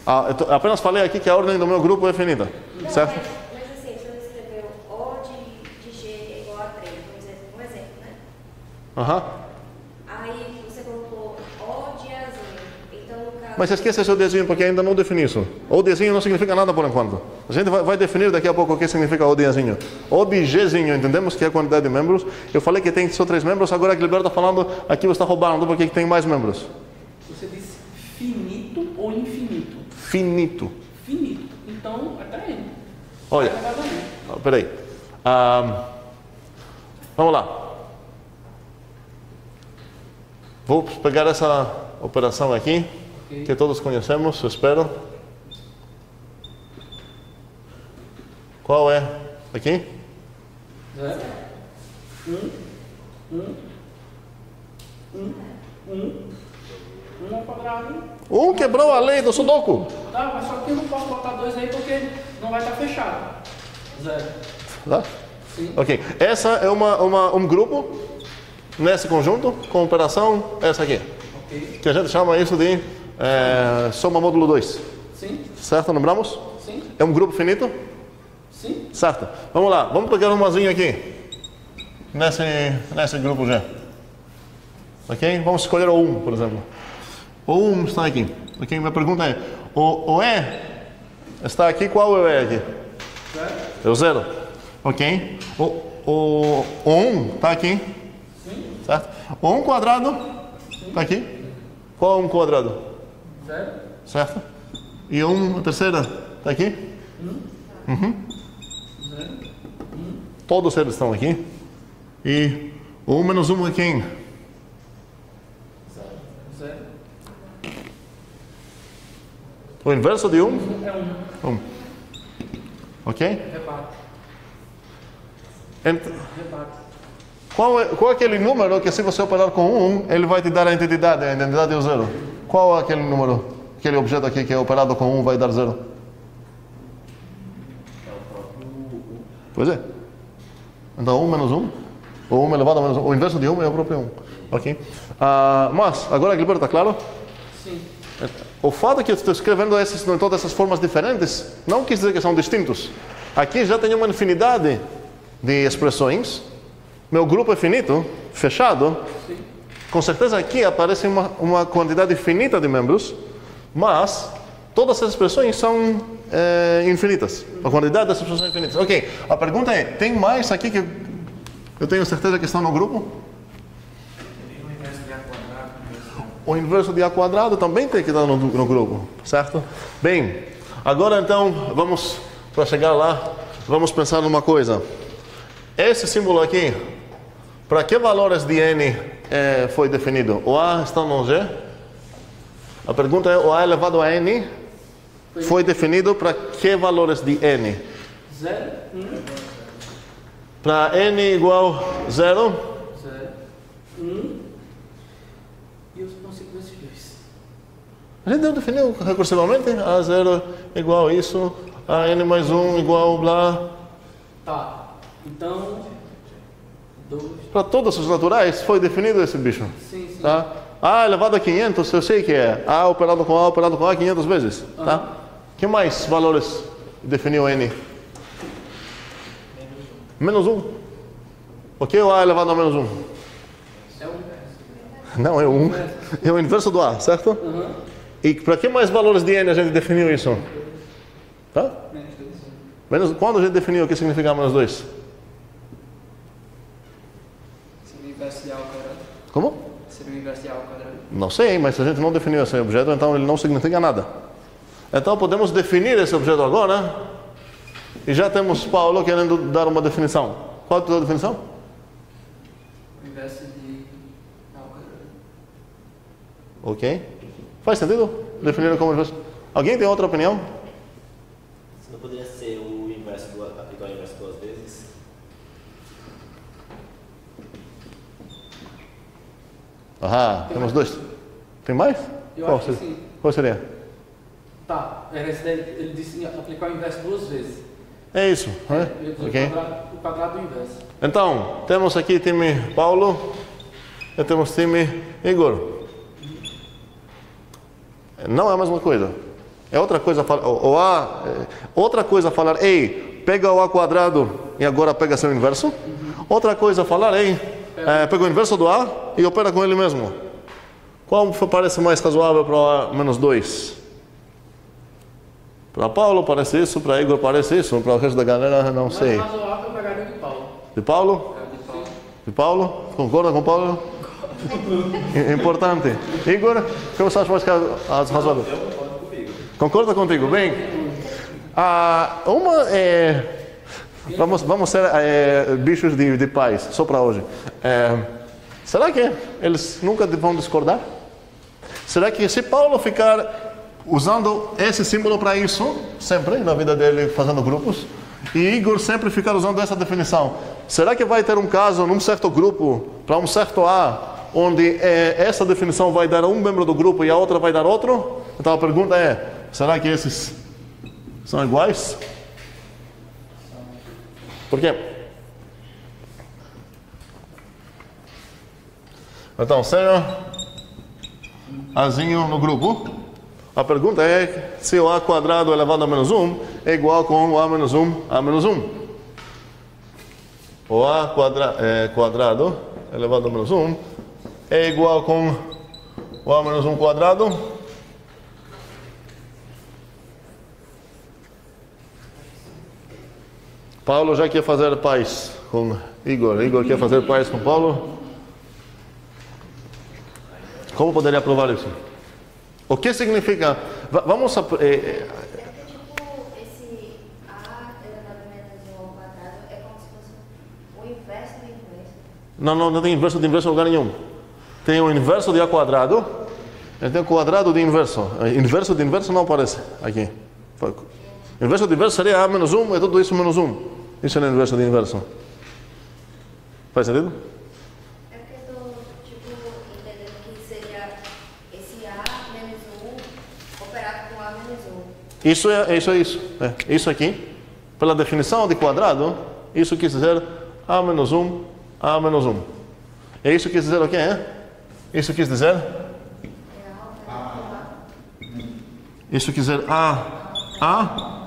Ah, eu apenas falei aqui que a ordem do meu grupo é finita, não, certo? Mas, mas assim, você escreveu O de, de G é igual a três, vamos dizer, um exemplo, né? Aham. Uhum. Aí você colocou O de azinho, então no caso... Mas esqueça seu desenho, porque ainda não defini isso. O desenho não significa nada por enquanto. A gente vai, vai definir daqui a pouco o que significa O de azinho. O de Gzinho, entendemos que é a quantidade de membros. Eu falei que tem só três membros, agora que o Gilberto está falando, aqui você está roubando, porque tem mais membros. Você disse finito ou infinito? Finito. Finito. Então, até N. Olha, ah, peraí. Ah, vamos lá. Vou pegar essa operação aqui, okay, que todos conhecemos, eu espero. Qual é? Aqui? Zero. Um. Um. Um. Um. Um ao quadrado. Um quebrou a lei do Sudoku. Tá, mas só que eu não posso botar dois aí porque não vai estar fechado. Zero. Tá? Sim. Ok. Essa é uma, uma, um grupo nesse conjunto com operação essa aqui. Ok. Que a gente chama isso de é, soma módulo dois. Sim. Certo? Lembramos? Sim. É um grupo finito? Sim. Certo. Vamos lá. Vamos pegar um mazinho aqui. Nesse, nesse grupo já. Ok? Vamos escolher o um, por exemplo. O um está aqui. Okay? Minha pergunta é, o, o E está aqui, qual é o E aqui? Zero. É o zero. Ok? O, o, o um está aqui. Sim. Certo? O um quadrado está aqui. Qual é o um quadrado? Zero. Certo? E o um, a terceira, está aqui? Um. Uhum. Zero. Um. Todos eles estão aqui. E o um menos um é quem? O inverso de um? um é um. um. Ok? Rebate. Ent... Rebate. Qual, é, qual é aquele número que se você operar com um, um, ele vai te dar a identidade, a identidade é o zero? Qual é aquele número, aquele objeto aqui que é operado com um, um, vai dar zero? É o próprio um. Pois é. Então um menos um, ou um elevado a menos um. O inverso de um é o próprio um. Ok? Ah, mas, agora Gilberto, está claro? Sim. O fato que eu estou escrevendo esses, em todas essas formas diferentes não quer dizer que são distintos. Aqui já tem uma infinidade de expressões. Meu grupo é finito, fechado. Sim. Com certeza aqui aparece uma, uma quantidade finita de membros, mas todas as expressões são é, infinitas. A quantidade das expressões é infinita. Ok, a pergunta é, tem mais aqui que eu tenho certeza que estão no grupo? O inverso de A quadrado também tem que estar no, no grupo, certo? Bem, agora então, vamos, para chegar lá, vamos pensar numa coisa. Esse símbolo aqui, para que valores de N eh, foi definido? O A está no G? A pergunta é, o A elevado a N foi definido para que valores de N? Zero. Um. Para N igual zero? Zero. Um. A gente não definiu recursivamente A zero igual isso, a N mais um igual blá. Tá, então... Dois... Para todos os naturais foi definido esse bicho. Sim, sim. Tá? A elevado a quinhentos, eu sei que é. A operado com A, operado com A, quinhentas vezes. Uhum. Tá? Que mais valores definiu N? Menos um. Por que o A elevado a menos um? É um. Não, é um. É o inverso do A, certo? Uhum. E para que mais valores de N a gente definiu isso? Tá? Menos, quando a gente definiu o que significa menos dois? Se o inverso de A ao quadrado. Como? Se o inverso de A ao quadrado. Não sei, mas se a gente não definiu esse objeto, então ele não significa nada. Então podemos definir esse objeto agora. E já temos Paulo querendo dar uma definição. Qual é a tua definição? O inverso de A ao quadrado. Ok. Faz sentido? Definir como inverso. Alguém tem outra opinião? Não poderia ser o inverso do A igual ao inverso duas vezes? Ah, tem temos mais? Dois. Tem mais? Eu Qual acho seria? Que sim. Qual seria? Tá, ele disse aplicar o inverso duas vezes. É isso, né? Okay. O, quadrado, o quadrado do inverso. Então, temos aqui time Paulo e temos time Igor. Não é a mesma coisa. É outra coisa, o A, outra coisa falar, ei, pega o A quadrado e agora pega seu inverso. Uhum. Outra coisa falar, ei, é, pega o inverso do A e opera com ele mesmo. Qual parece mais razoável para o A menos dois? Para Paulo parece isso, para Igor parece isso, para o resto da galera não, não sei. É razoável pegar de Paulo. De Paulo? De Paulo? De Paulo? Concorda com Paulo? Importante. Igor, como você acha mais razoável? Concorda contigo, bem? Ah, uma é... Vamos, vamos ser é, bichos de, de paz, só para hoje. É, será que eles nunca vão discordar? Será que se Paulo ficar usando esse símbolo para isso, sempre, na vida dele, fazendo grupos, e Igor sempre ficar usando essa definição, será que vai ter um caso, num certo grupo, para um certo A, onde é, essa definição vai dar a um membro do grupo e a outra vai dar outro? Então a pergunta é... Será que esses são iguais? Por quê? Então, seja Azinho no grupo. A pergunta é se o A quadrado elevado a menos um é igual com o A menos um, A menos um. O A quadra, é, quadrado elevado a menos um é igual com o A menos um quadrado. Paulo já quer fazer paz com Igor. Igor quer fazer paz com Paulo. Como poderia provar isso? O que significa? V vamos... A, é, é... Tipo, esse A elevado a menos um ao quadrado é como se fosse o inverso do inverso? Não, não, não tem inverso de inverso em lugar nenhum. Tem o inverso de A quadrado. Tem o quadrado de inverso. Inverso de inverso não aparece aqui. Inverso de inverso seria A menos um, é tudo isso menos um. Isso é o inverso de inverso. Faz sentido? É porque eu estou, tipo, entendendo que seria esse A menos um operado com A menos um. Isso é isso. É isso. É. Isso aqui, pela definição de quadrado, isso quer dizer A menos um, A menos um. E isso quer dizer o que é? Isso quer dizer? Isso quer dizer A, A,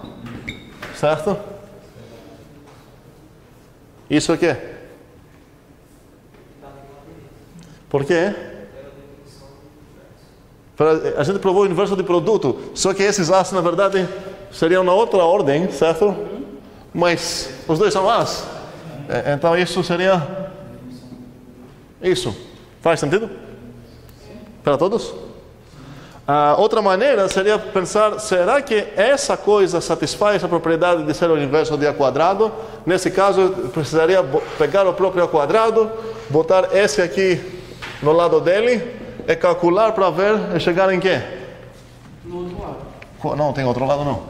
certo? Isso aqui é? Por quê? A gente provou o inverso de produto, só que esses As, na verdade, seriam na outra ordem, certo? Mas os dois são As. Então isso seria... Isso. Faz sentido? Para todos? Uh, outra maneira seria pensar, será que essa coisa satisfaz a propriedade de ser o inverso de A quadrado? Nesse caso, eu precisaria pegar o próprio A quadrado, botar esse aqui no lado dele, e calcular para ver e chegar em quê? No outro lado. Não, tem outro lado não.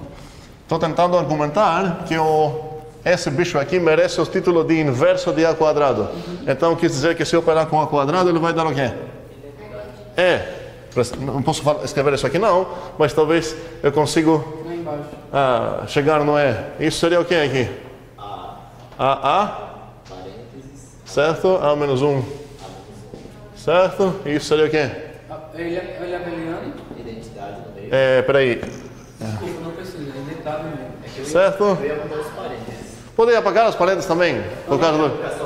Estou tentando argumentar que o, esse bicho aqui merece o título de inverso de A quadrado. Uhum. Então, quer dizer que se eu operar com A quadrado, ele vai dar o quê? É. Não posso escrever isso aqui não, mas talvez eu consigo ah, chegar no E. Isso seria o que aqui? A. A, A. Parênteses. Certo? A menos um. Certo? Isso seria o que? Ele é abeliano? Identidade no meio. É, peraí. Desculpa, não precisa. Identidade no meio. Certo? Eu ia mudar os parênteses. Podem apagar as paredes também? Por causa do...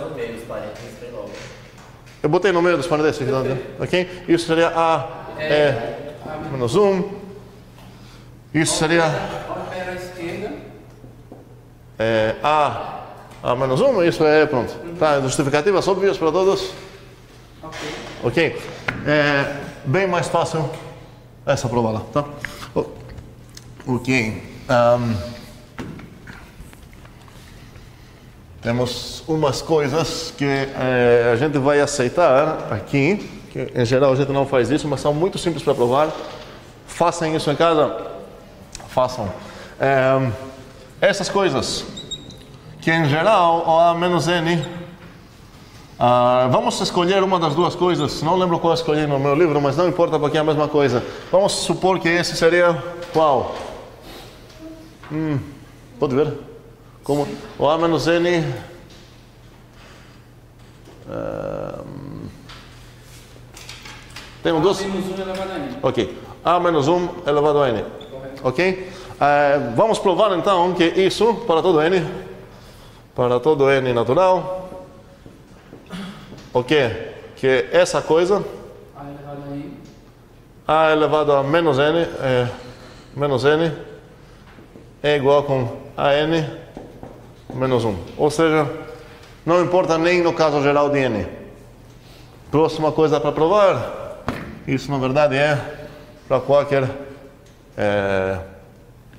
Eu botei no meio das paredes, né? Ok? Isso seria a é, menos um. Isso seria é, a a menos um. Isso é pronto. Tá? Justificativas óbvias para todos. Ok. É bem mais fácil essa prova lá, tá? Ok. Um, Temos umas coisas que eh, a gente vai aceitar aqui, que em geral a gente não faz isso, mas são muito simples para provar. Façam isso em casa, façam. Eh, essas coisas, que em geral, o A menos N, ah, vamos escolher uma das duas coisas, não lembro qual escolhi no meu livro, mas não importa porque é a mesma coisa. Vamos supor que esse seria qual? Hum, pode ver? Como o A menos N um, temos dois. Ok. A menos um elevado a N. Correto. Ok? Uh, vamos provar então que isso para todo N. Para todo N natural. Ok. Que essa coisa. A elevado a N. A elevado a menos N. É, menos N. É igual com a N. Menos um. Ou seja, não importa nem no caso geral de N. Próxima coisa para provar. Isso na verdade é para qualquer é,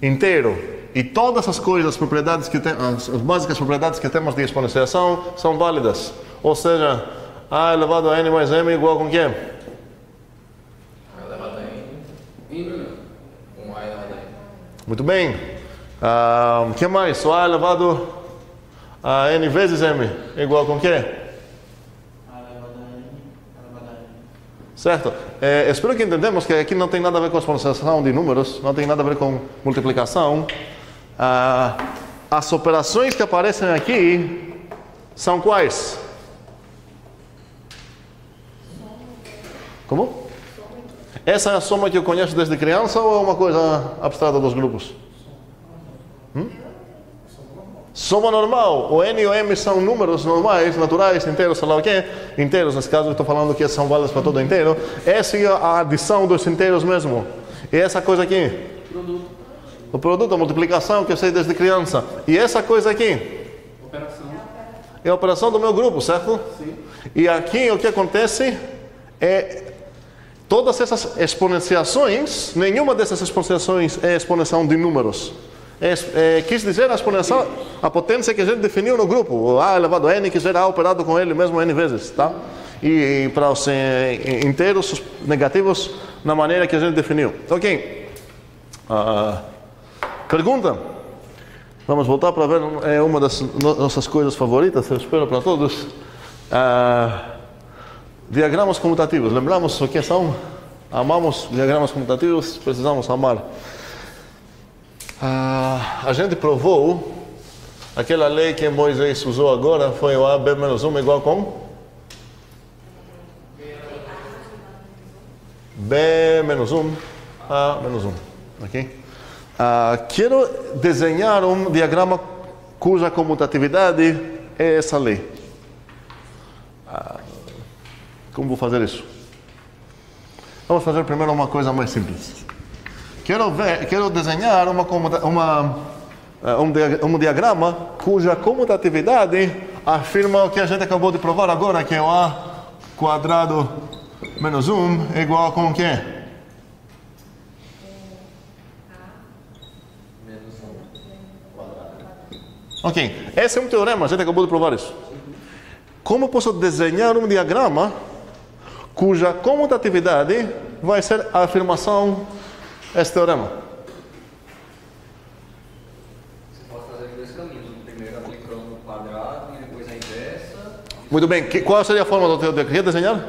inteiro. E todas as coisas, propriedades que tem, as, as básicas propriedades que temos de exponenciação são válidas. Ou seja, A elevado a N mais M igual com o quê? A elevado a N. Um A elevado a N. Muito bem. O um, que mais? O A elevado... A N vezes M igual com o quê? A elevado a N, elevado a N. Certo. É, espero que entendemos que aqui não tem nada a ver com a exponenciação de números, não tem nada a ver com multiplicação. Ah, as operações que aparecem aqui são quais? Como? Essa é a soma que eu conheço desde criança ou é uma coisa abstrata dos grupos? Hum? Soma normal, o N e o M são números normais, naturais, inteiros, sei lá o que, inteiros, nesse caso eu estou falando que são válidas para todo inteiro. Essa é a adição dos inteiros mesmo. E essa coisa aqui? Produto. O produto, a multiplicação que eu sei desde criança. E essa coisa aqui? Operação. É a operação do meu grupo, certo? Sim. E aqui o que acontece é todas essas exponenciações, nenhuma dessas exponenciações é exponenciação de números. É, é, quis dizer a exponencial, a potência que a gente definiu no grupo, o A elevado a N, que será operado com ele mesmo N vezes, tá? E, e para os é, inteiros, os negativos, na maneira que a gente definiu. Ok. Ah, pergunta? Vamos voltar para ver é, uma das no, nossas coisas favoritas, eu espero para todos. Ah, diagramas comutativos. Lembramos o que são? Amamos diagramas comutativos, precisamos amar. Ah, a gente provou aquela lei que Moisés usou agora, foi o A B menos um igual com? B menos um, A menos um. Okay? Ah, quero desenhar um diagrama cuja comutatividade é essa lei. Ah, como vou fazer isso? Vamos fazer primeiro uma coisa mais simples. Quero, ver, quero desenhar uma, uma, um diagrama cuja comutatividade afirma o que a gente acabou de provar agora, que é o A quadrado menos um é igual com o quê? Ok, esse é um teorema, a gente acabou de provar isso. Como posso desenhar um diagrama cuja comutatividade vai ser a afirmação esse teorema? Você pode fazer dois caminhos. Primeiro aplicando o quadrado e depois a inversa. Muito bem. Que, qual seria a forma do teorema? Quer desenhar?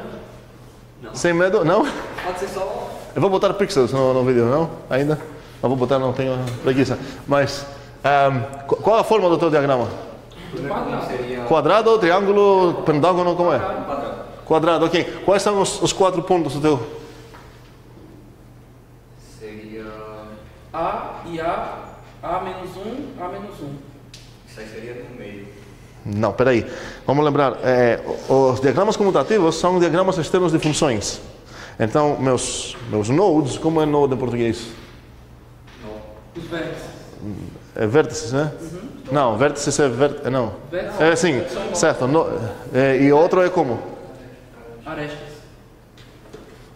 Não. Sem medo? Não? Pode ser só... Eu vou botar pixels no, no vídeo, não? Ainda? Não vou botar, não tenho preguiça. Mas, um, qual a forma do teu diagrama? O quadrado seria... Quadrado, triângulo, pentágono, como é? Quadrado. Quadrado, ok. Quais são os, os quatro pontos do teu... A e A, A menos um, A menos um. Isso aí seria Não, peraí. Vamos lembrar, é, os diagramas comutativos são diagramas externos de funções. Então, meus, meus nodes, como é node em português? Não. Os vértices. É vértices, né? Uhum. Não, vértices é vértices, não. Vértices. É sim, certo. No, é, e outro é como? Arestas.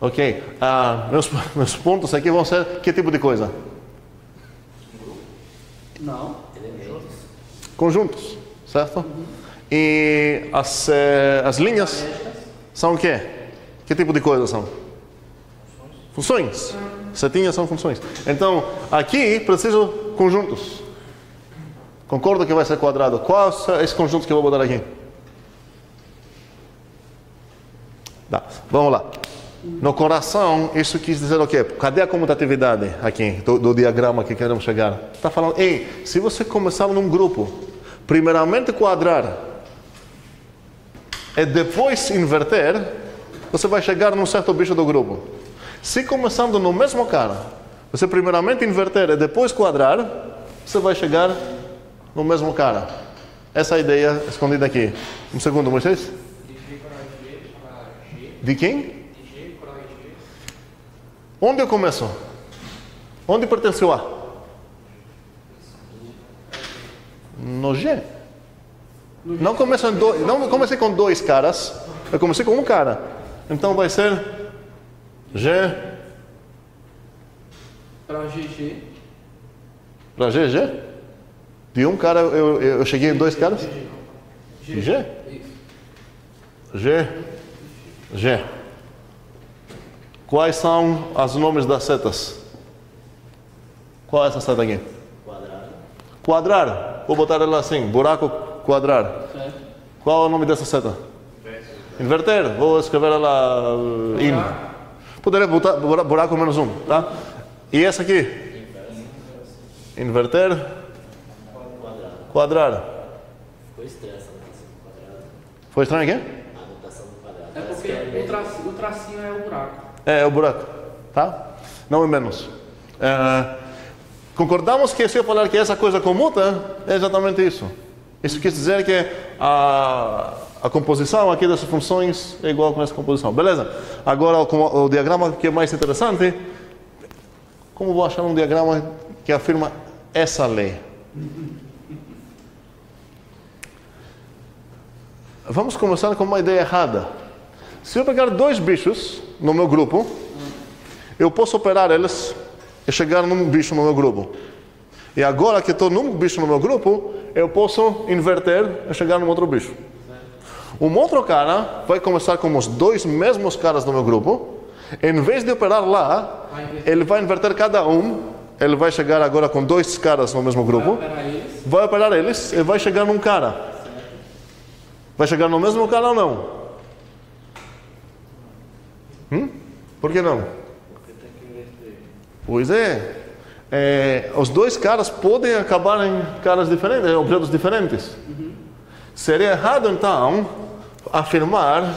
Ok. Ah, meus, meus pontos aqui vão ser que tipo de coisa? Não. Elementos. Conjuntos, certo? Uhum. E as, eh, as linhas arestas. São o quê? Que tipo de coisa são? Funções. Funções. Uhum. Setinhas são funções. Então, aqui preciso conjuntos. Concordo que vai ser quadrado. Qual é esse conjunto que eu vou botar aqui? Tá. Vamos lá. No coração, isso quis dizer o quê? Cadê a comutatividade aqui, do, do diagrama que queremos chegar? Está falando, ei, se você começar num grupo, primeiramente quadrar e depois inverter, você vai chegar num certo bicho do grupo. Se começando no mesmo cara, você primeiramente inverter e depois quadrar, você vai chegar no mesmo cara. Essa é a ideia escondida aqui. Um segundo, vocês? De quem? Onde eu começo? Onde pertence o A? No G. Não comecei, do... Não comecei com dois caras, eu comecei com um cara. Então vai ser... G. Para G G. Para G G? De um cara eu, eu, eu cheguei em dois caras? G. G? G. G. Quais são os nomes das setas? Qual é essa seta aqui? Quadrar. Quadrar. Vou botar ela assim: buraco quadrar. Certo. Qual é o nome dessa seta? Inverter. Inverter. Vou escrever ela in. Poderia botar buraco menos um, tá? E essa aqui? Inverter. Quadrar. Ficou estranho a notação do quadrado. Foi estranho o quê? A notação do quadrado. É porque o tracinho, o tracinho é o buraco. É, é o buraco, tá? Não é menos. É, concordamos que se eu falar que essa coisa comuta, é exatamente isso. Isso quer dizer que a... A composição aqui dessas funções é igual com essa composição. Beleza? Agora, o, o diagrama que é mais interessante. Como vou achar um diagrama que afirma essa lei? Vamos começar com uma ideia errada. Se eu pegar dois bichos no meu grupo, eu posso operar eles e chegar num bicho no meu grupo. E agora que estou num bicho no meu grupo, eu posso inverter e chegar num outro bicho. Um outro cara vai começar com os dois mesmos caras do meu grupo. Em vez de operar lá, ele vai inverter cada um. Ele vai chegar agora com dois caras no mesmo grupo. Vai operar eles e vai chegar num cara. Vai chegar no mesmo cara ou não? Hum? Por que não? Porque tem que inverter. Pois é. é. Os dois caras podem acabar em caras diferentes, em objetos diferentes. Seria errado, então... afirmar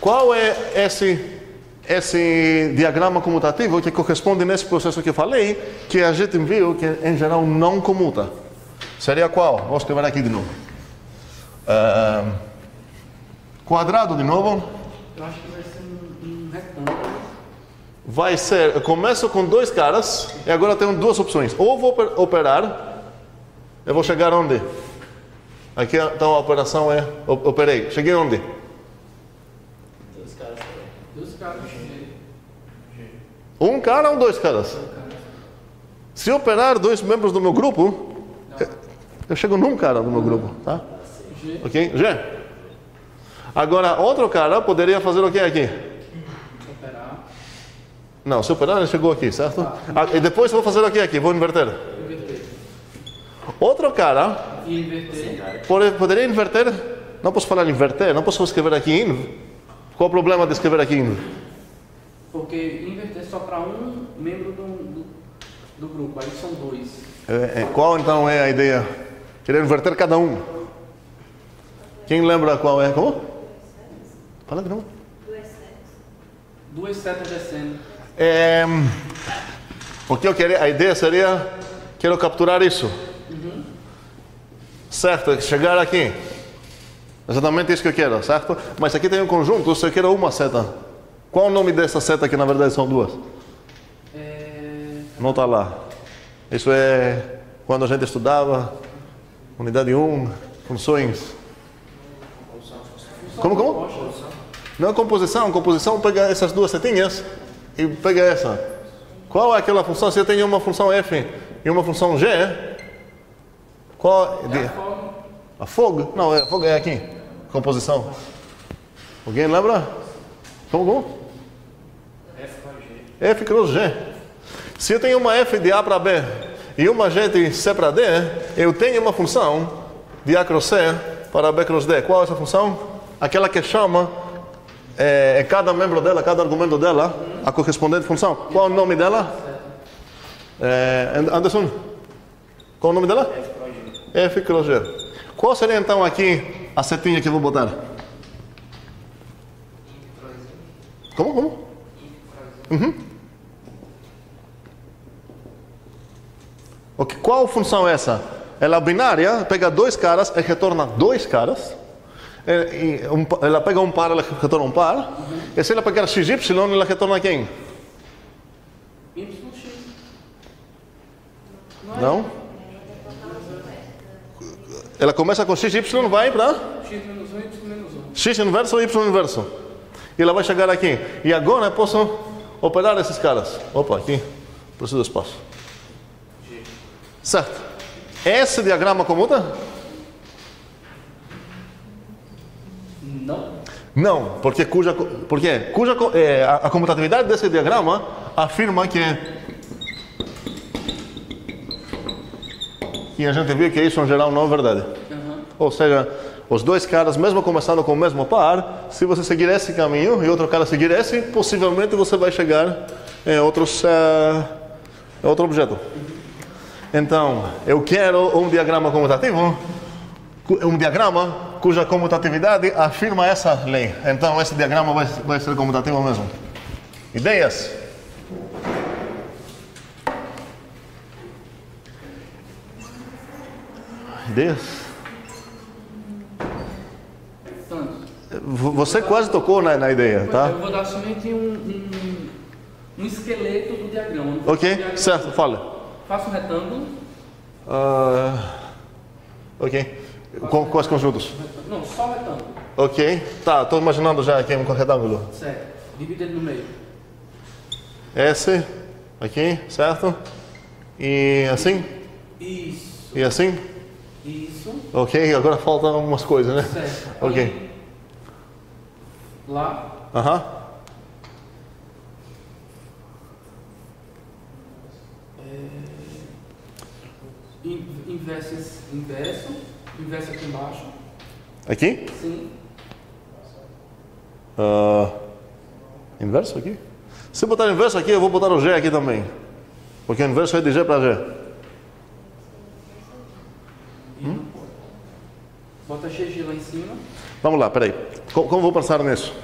qual é esse, esse diagrama comutativo que corresponde nesse processo que falei, que a gente viu que em geral não comuta. Seria qual? Vou escrever aqui de novo. Uh, quadrado de novo. Eu acho que vai ser um retângulo. Vai ser, eu começo com dois caras e agora tenho duas opções. Ou vou operar, eu vou chegar onde? Aqui, então, a operação é... Operei. Cheguei onde? Dois caras. Dois caras. Um cara ou dois caras? Se operar dois membros do meu grupo, eu, eu chego num cara do meu grupo, tá? G. Ok? G. Agora, outro cara poderia fazer o que aqui? Operar. Não, se operar, ele chegou aqui, certo? Ah. E depois vou fazer o que aqui? Vou inverter. Inverter. Outro cara... Inverter. Poderia inverter? Não posso falar inverter, não posso escrever aqui in. Qual o problema de escrever aqui in? Porque inverter só para um membro do, do, do grupo, aí são dois. É, é, qual então é a ideia? Querer inverter cada um. Quem lembra qual é? Como? Fala de novo. Duas setas descendo. É, porque eu queria, a ideia seria: quero capturar isso. certo? Chegar aqui. Exatamente isso que eu quero, certo? Mas aqui tem um conjunto, se eu quero uma seta. Qual o nome dessa seta que na verdade são duas? É... Não está lá. Isso é quando a gente estudava, unidade um, funções. Como, como? Não é composição. Composição pega essas duas setinhas e pega essa. Qual é aquela função? Se eu tenho uma função f e uma função g, qual é a fog? Não, a fog é aqui. Composição. Alguém lembra? Como, como? F cross g. F cross g. Se eu tenho uma f de a para b e uma g de c para d, eu tenho uma função de a cross c para b cross d. Qual é essa função? Aquela que chama... É, é cada membro dela, cada argumento dela, a correspondente função. Qual é o nome dela? É, Anderson? Qual é o nome dela? F cross G. Qual seria então aqui a setinha que eu vou botar? Como? Como? Uhum. Okay. Qual função é essa? Ela é binária, pega dois caras e retorna dois caras. Ela pega um par, ela retorna um par. Uhum. E se ela pegar x, y, ela retorna quem? Y, x. Não? Não? Ela começa com x, y, vai para? X menos um, y menos um. X inverso, y inverso. E ela vai chegar aqui. E agora eu posso operar esses caras. Opa, aqui. Preciso do espaço. G. Certo. Esse diagrama comuta? Não. Não, porque, cuja, porque cuja, é, a, a comutatividade desse diagrama afirma que... E a gente viu que isso, em geral, não é verdade. Uhum. Ou seja, os dois caras, mesmo começando com o mesmo par, se você seguir esse caminho e outro cara seguir esse, possivelmente você vai chegar em outros, uh, outro objeto. Então, eu quero um diagrama comutativo, um diagrama... cuja comutatividade afirma essa lei. Então, esse diagrama vai, vai ser comutativo mesmo. Ideias? Ideias? Você quase tocou na, na ideia, tá? Eu vou dar somente um, um, um esqueleto do diagrama. Ok, diagrama certo, fala. Faça um retângulo. Uh, ok. Com, com os conjuntos? Não, só o retângulo. Ok. Tá, estou imaginando já aqui um retângulo. Certo. Divide ele no meio. Esse, aqui, certo? E assim? Isso. E assim? Isso. Ok, agora faltam algumas coisas, né? Certo. Ok. Aí, lá. Aham. Uh-huh. É... Inverso. Inverso. Inverso aqui embaixo. Aqui? Sim. Uh, inverso aqui? Se botar inverso aqui, eu vou botar o G aqui também. Porque o inverso é de G para G. Hum? Bota G G lá em cima. Vamos lá, peraí. Como, como vou pensar nisso?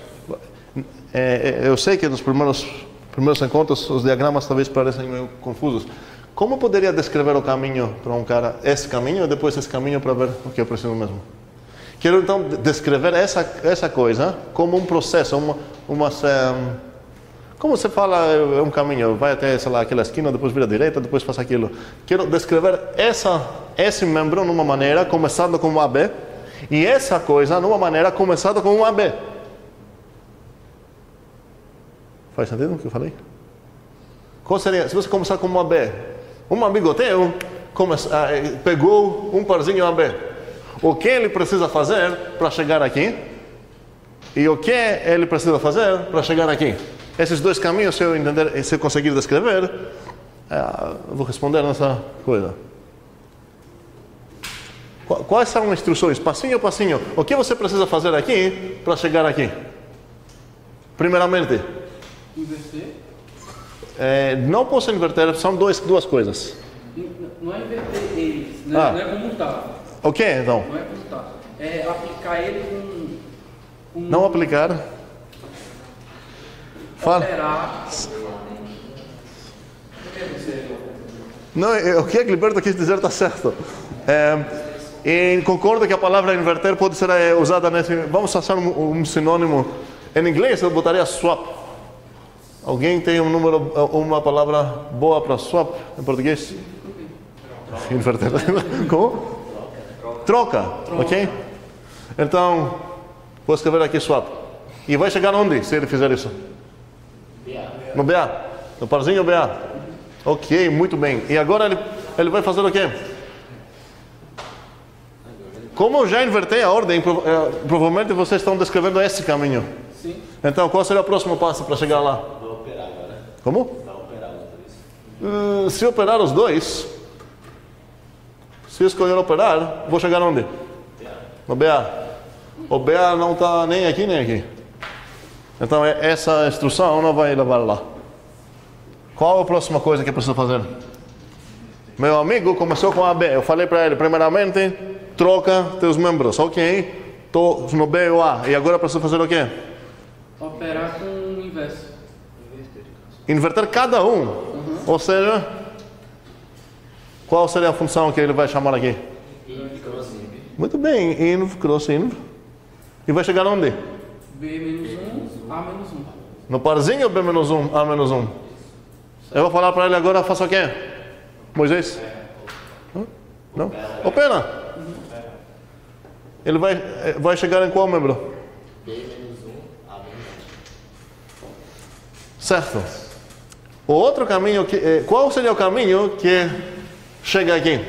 É, eu sei que nos primeiros, primeiros encontros os diagramas talvez parecem meio confusos. Como poderia descrever o caminho para um cara, esse caminho e depois esse caminho para ver o que eu preciso mesmo? Quero então descrever essa essa coisa como um processo, uma, uma como você fala é um caminho, vai até sei lá aquela esquina, depois vira à direita, depois faz aquilo. Quero descrever essa esse membro numa maneira começando com um A B e essa coisa numa maneira começando com um A B. Faz sentido o que eu falei? Qual seria? Se você começar com um A B, um amigo teu pegou um parzinho A B. O que ele precisa fazer para chegar aqui? E o que ele precisa fazer para chegar aqui? Esses dois caminhos, se eu entender, se eu conseguir descrever, eu vou responder nessa coisa. Quais são as instruções? Passinho a passinho. O que você precisa fazer aqui para chegar aqui? Primeiramente. Inverter. É, não posso inverter, são dois, duas coisas. Não é inverter eles, né? Ah. Não é comutar. O que então? Não é comutar. É aplicar ele com... com não aplicar. Fala. Alterar. Não, o que a Gilberto quis dizer está certo. É, E concordo que a palavra inverter pode ser usada nesse... Vamos achar um, um sinônimo. Em inglês eu botaria swap. Alguém tem um número, uma palavra boa para swap em português? Troca. Inverter. Como? Troca. Troca. Ok? Então, vou escrever aqui swap. E vai chegar onde se ele fizer isso? No B A. No parzinho B A. Ok, muito bem. E agora ele, ele vai fazer o quê? Como eu já invertei a ordem, provavelmente vocês estão descrevendo esse caminho. Sim. Então, qual será o próximo passo para chegar lá? Vou operar agora. Como? Vou operar os dois. Uh, se operar os dois, se escolher operar, vou chegar onde? B A. No B A. O B A não está nem aqui, nem aqui. Então, essa instrução não vai levar lá. Qual a próxima coisa que eu preciso fazer? Meu amigo começou com A B. Eu falei para ele, primeiramente, troca teus membros. Ok. Estou no B ou A. E agora preciso fazer o quê? Operar com o inverso. Inverter cada um. Uhum. Ou seja, qual seria a função que ele vai chamar aqui? Inv cross inv. Muito bem. Inv cross inv. E vai chegar onde? B menos um, A menos um. No parzinho B menos um, A menos um? Eu vou falar para ele agora, faça o quê? Moisés? Hã? Não? Opera. Ele vai, vai chegar em qual membro? B menos um, A menos um. Certo. O outro caminho, que, qual seria o caminho que chega aqui?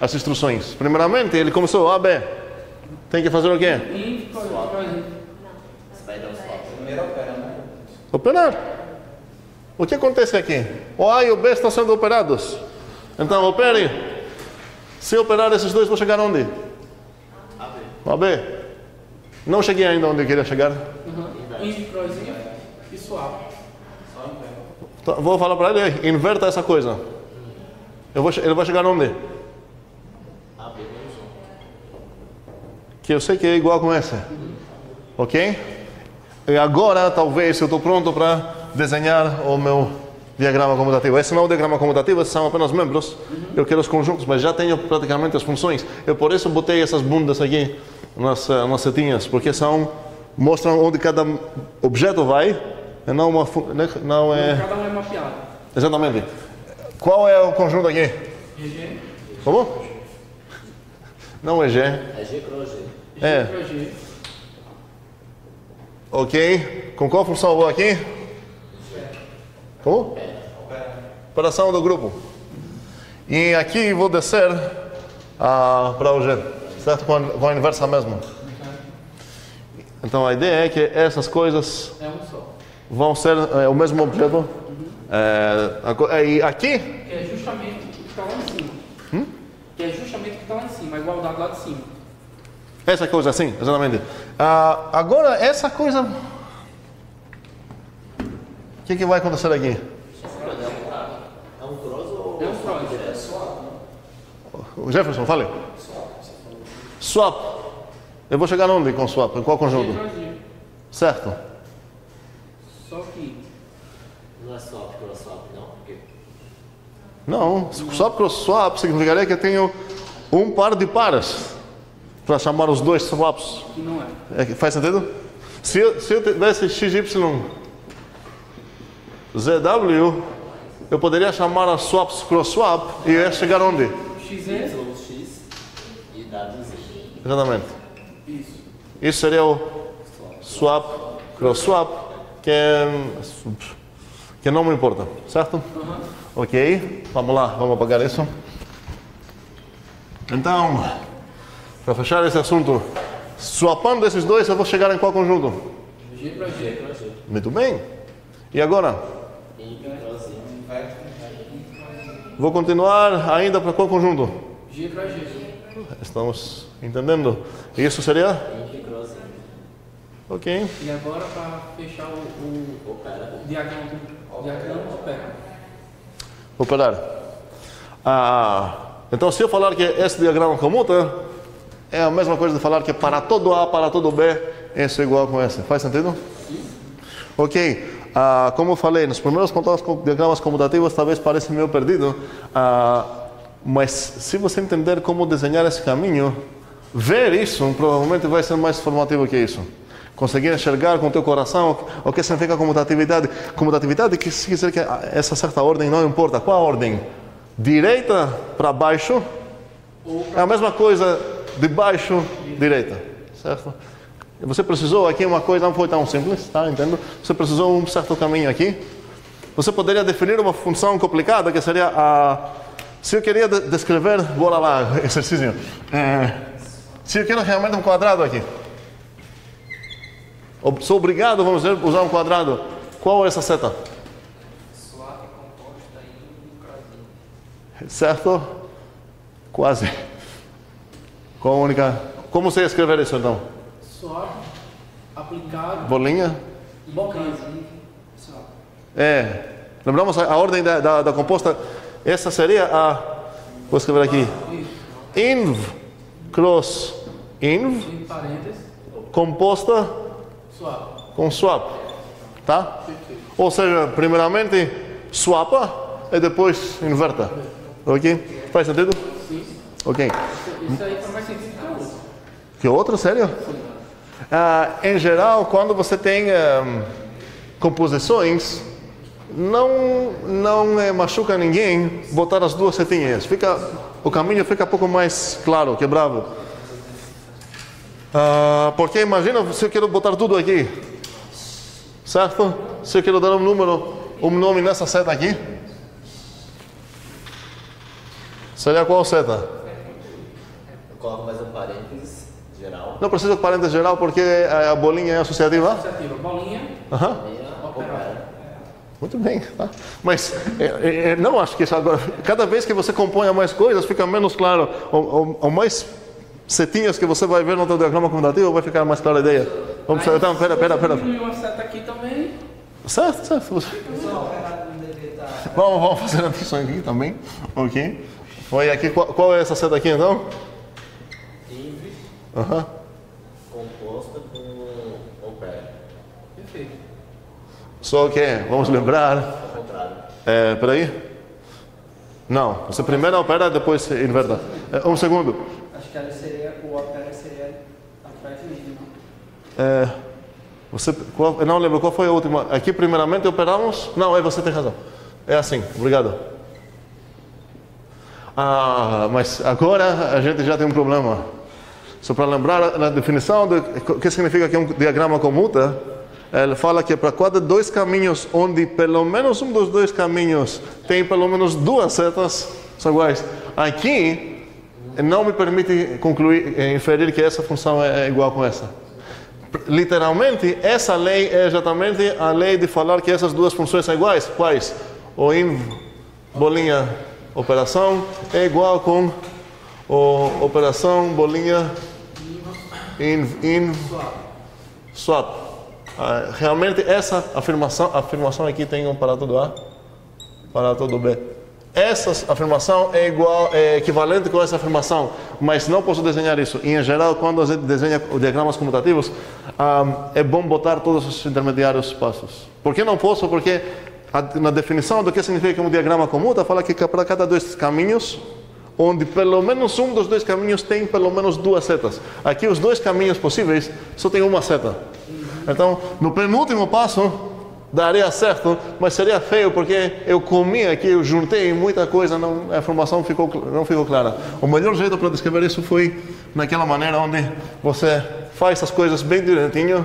As instruções. Primeiramente, ele começou A, B. Tem que fazer o quê? Operar. O que acontece aqui? O A e o B estão sendo operados. Então, opere. Se operar esses dois, vou chegar onde? A B. Não cheguei ainda onde eu queria chegar. Uhum. Inv cross inv e swap. Então, vou falar para ele, inverta essa coisa. Eu vou, ele vai chegar onde? A B menos um. Que eu sei que é igual com essa. Uhum. Ok? E agora, talvez, eu estou pronto para desenhar o meu diagrama comutativo. Esse não é o diagrama comutativo, esses são apenas membros. Uhum. Eu quero os conjuntos, mas já tenho praticamente as funções. Eu por isso botei essas bundas aqui nas, nas setinhas, porque são, mostram onde cada objeto vai, e não, uma, não é... Cada um é mapeado. Exatamente. Qual é o conjunto aqui? E G. Como? Não é G. É G cross G. É. G. Ok. Com qual função eu vou aqui? Como? Operação do grupo. E aqui vou descer ah, para o G, certo? Com a, com a inversa mesmo. Então a ideia é que essas coisas vão ser é, o mesmo objeto. É, e aqui? Que é justamente o que está lá em cima. Hum? Que é justamente o que está lá em cima, a igualdade lá de cima. Essa coisa, sim, exatamente. Ah, agora, essa coisa... O que, que vai acontecer aqui? É um cross ou é um swap? Jefferson, fale. Swap. Eu vou chegar onde com swap? Em qual conjunto? Certo. Só que não é swap cross swap, não? Porque... Não, swap cross swap significaria que eu tenho um par de pares para chamar os dois swaps. Que não é. Faz sentido? Se eu, se eu tivesse X Y... Z W, eu poderia chamar a swaps cross swap e ia chegar onde? X ou X e W Z. Exatamente. Isso. Isso seria o swap cross swap, que é, que não me importa, certo? Uh-huh. Ok, vamos lá, vamos apagar isso. Então, para fechar esse assunto, swapando esses dois, eu vou chegar em qual conjunto? G para G para G. Muito bem. E agora? Vou continuar ainda para qual conjunto? G para G. Estamos entendendo. Isso seria? Ok. E agora para fechar o, o diagrama do opera. Operar. Ah, então se eu falar que esse diagrama comuta, é a mesma coisa de falar que para todo A, para todo B, esse é igual com esse. Faz sentido? Sim. Ok. Ah, como eu falei, nos primeiros contatos com diagramas comutativos, talvez pareça meio perdido. Ah, Mas se você entender como desenhar esse caminho, ver isso provavelmente vai ser mais formativo que isso. Conseguir enxergar com o teu coração o que significa comutatividade. Comutatividade quer dizer que essa certa ordem não importa. Qual a ordem? Direita para baixo é a mesma coisa de baixo, direita. Certo? Você precisou aqui uma coisa, não foi tão simples, tá? Entendo. Você precisou um certo caminho aqui. Você poderia definir uma função complicada que seria a... Se eu queria descrever, bora lá, exercício. É, se eu quero realmente um quadrado aqui. Sou obrigado, vamos dizer, usar um quadrado. Qual é essa seta? Suave, composta e um cravinho. Certo? Quase. Qual a única... Como você ia escrever isso então? Suave, aplicado... Bolinha? E um cravinho. É. Lembramos a, a ordem da, da, da composta. Essa seria a... Vou escrever aqui. Inv, cross, inv, composta com swap. Tá? Ou seja, primeiramente swapa e depois inverta. Ok? Faz sentido? Sim. Ok. Isso aí faz mais sentido que outro. Que outro? Sério? Sim. Ah, em geral, quando você tem um, composições... Não, não é, machuca ninguém botar as duas setinhas. Fica, o caminho fica um pouco mais claro, quebrado. Ah, porque imagina se eu quero botar tudo aqui. Certo? Se eu quero dar um número, um nome nessa seta aqui. Seria qual seta? Eu coloco mais um parênteses geral. Não precisa de parênteses geral porque a bolinha é associativa. Associativa, bolinha. Aham. Muito bem, tá? Mas é, é, não acho que isso agora... Cada vez que você compõe mais coisas, fica menos claro. Ou, ou mais setinhas que você vai ver no teu diagrama comutativo, vai ficar mais clara a ideia. Vamos sair, então, pera, pera, pera. Uma seta aqui também. Certo, certo. Vamos, vamos fazer atenção aqui também. Ok. Foi aqui, qual, qual é essa seta aqui, então? Livre. Aham. Composta com opera. Perfeito. Só que, vamos lembrar... É, peraí. Não, você primeiro opera, depois inverta. É, um segundo. Acho que ela seria, o opera seria atrás de mim, não? É, você, qual, eu não lembro qual foi a última. Aqui, primeiramente, operamos... Não, é, você tem razão. É assim, obrigado. Ah, mas agora a gente já tem um problema. Só para lembrar, na definição do que significa que um diagrama comuta... Ele fala que para cada dois caminhos onde pelo menos um dos dois caminhos tem pelo menos duas setas são iguais. Aqui não me permite concluir, inferir que essa função é igual com essa. Literalmente, essa lei é exatamente a lei de falar que essas duas funções são iguais. Quais? O inv, bolinha, operação, é igual com o operação, bolinha, inv, inv, swap. Uh, realmente essa afirmação, afirmação aqui tem um para todo A, para todo B. Essa afirmação é igual, é equivalente com essa afirmação, mas não posso desenhar isso. E em geral, quando a gente desenha diagramas comutativos, um, é bom botar todos os intermediários passos. Por que não posso? Porque a, na definição do que significa um diagrama comuta, fala que para cada dois caminhos, onde pelo menos um dos dois caminhos tem pelo menos duas setas. Aqui os dois caminhos possíveis só tem uma seta. Então, no penúltimo passo, daria certo, mas seria feio porque eu comi aqui, eu juntei muita coisa, não, a informação ficou, não ficou clara. O melhor jeito para descrever isso foi naquela maneira onde você faz as coisas bem direitinho,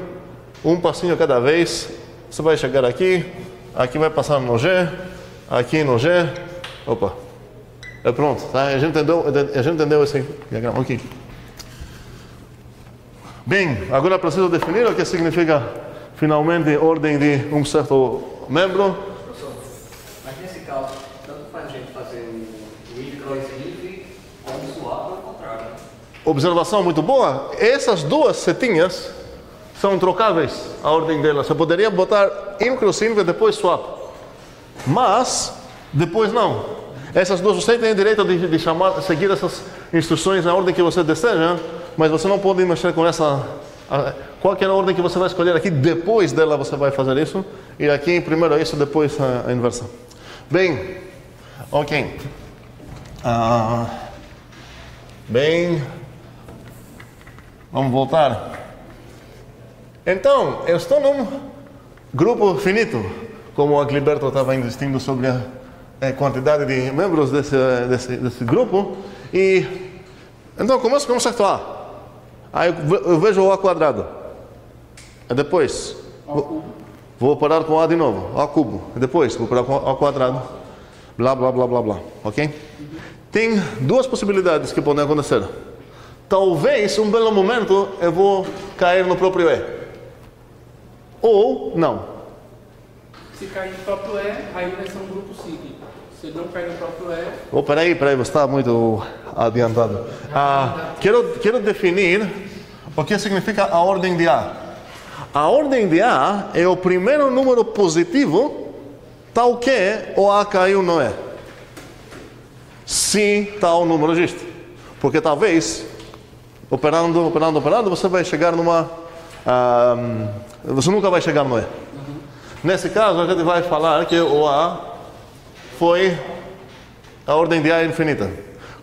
um passinho cada vez. Você vai chegar aqui, aqui vai passar no G, aqui no G, opa, é pronto, tá? A gente entendeu, a gente entendeu esse diagrama aqui. Bem, agora preciso definir o que significa, finalmente, ordem de um certo membro. Professor, mas nesse caso, tanto faz a gente fazer o inv, cross inv, como swap, ou o contrário. Observação muito boa. Essas duas setinhas são trocáveis, a ordem delas. Você poderia botar inv, cross inv e depois swap. Mas, depois não. Essas duas, você tem direito de, de chamar, seguir essas instruções na ordem que você deseja. Mas você não pode mexer com essa... Qualquer ordem que você vai escolher aqui, depois dela você vai fazer isso. E aqui, primeiro isso, depois a inversão. Bem, ok. Ah, bem, vamos voltar. Então, eu estou num grupo finito, como o Agliberto estava insistindo sobre a é, quantidade de membros desse, desse, desse grupo. E então, começo com o certo A. Aí eu vejo o A quadrado. E depois, vou, vou parar com o A de novo, A cubo. E depois, vou parar com o A quadrado. Blá, blá, blá, blá, blá. Ok? Tem duas possibilidades que podem acontecer. Talvez, um belo momento, eu vou cair no próprio E. Ou, não. Se cair no próprio E, aí vai ser um grupo sig. Se não cair no próprio E... Oh, peraí, peraí, você está muito adiantado. Ah, quero, quero definir o que significa a ordem de A. A ordem de A é o primeiro número positivo tal que o A caiu no E, se tal número existe. Porque talvez, operando, operando, operando, você vai chegar numa... Um, você nunca vai chegar no E. Uhum. Nesse caso, a gente vai falar que o A foi a ordem de A infinita.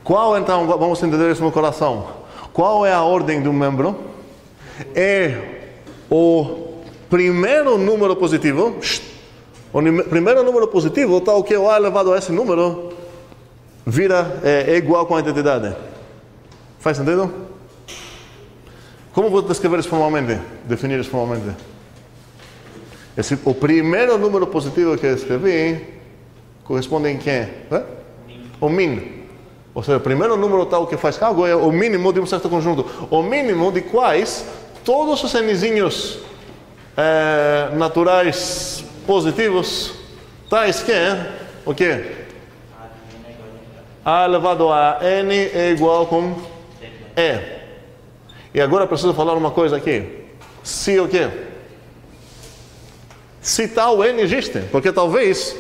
Qual, então, vamos entender isso no coração. Qual é a ordem de um membro? É o primeiro número positivo... O primeiro número positivo, tal que o A elevado a esse número vira é, é igual com a identidade. Faz sentido? Como vou descrever isso formalmente? Definir isso formalmente? Esse, o primeiro número positivo que eu escrevi corresponde em quem? É? O min. Ou seja, o primeiro número tal que faz algo é o mínimo de um certo conjunto. O mínimo de quais todos os nzinhos é, naturais... positivos, tais que o que? A elevado a n é igual com E. E agora preciso falar uma coisa aqui. Se o que? Se tal n existe, porque talvez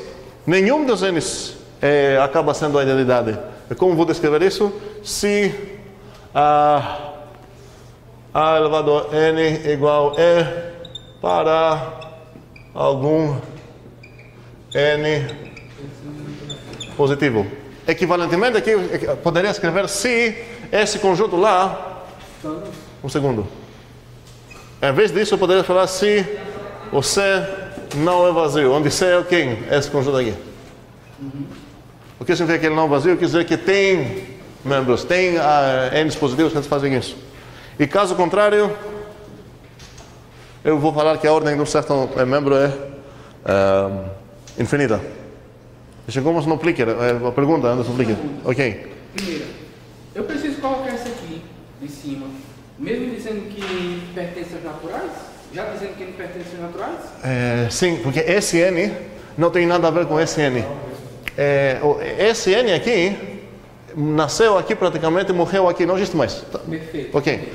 nenhum dos n's é, acaba sendo a identidade. Como vou descrever isso? Se a, a elevado a n é igual a E para algum n positivo. Equivalentemente, aqui poderia escrever se esse conjunto lá... Um segundo. Em vez disso, eu poderia falar se o C não é vazio. Onde C é quem? Esse conjunto aqui. O que significa que ele não é vazio? Quer dizer que tem membros, tem ah, n positivos que eles fazem isso. E caso contrário... eu vou falar que a ordem de um certo membro é uh, infinita. Chegamos no Flickr, a pergunta anda no Flickr. Ok. Primeira, eu preciso colocar essa aqui de cima, mesmo dizendo que pertence aos naturais? Já dizendo que ele pertence aos naturais? É, sim, porque S N não tem nada a ver com S N. É, o S N aqui, nasceu aqui praticamente, morreu aqui, não existe mais. Perfeito. Ok.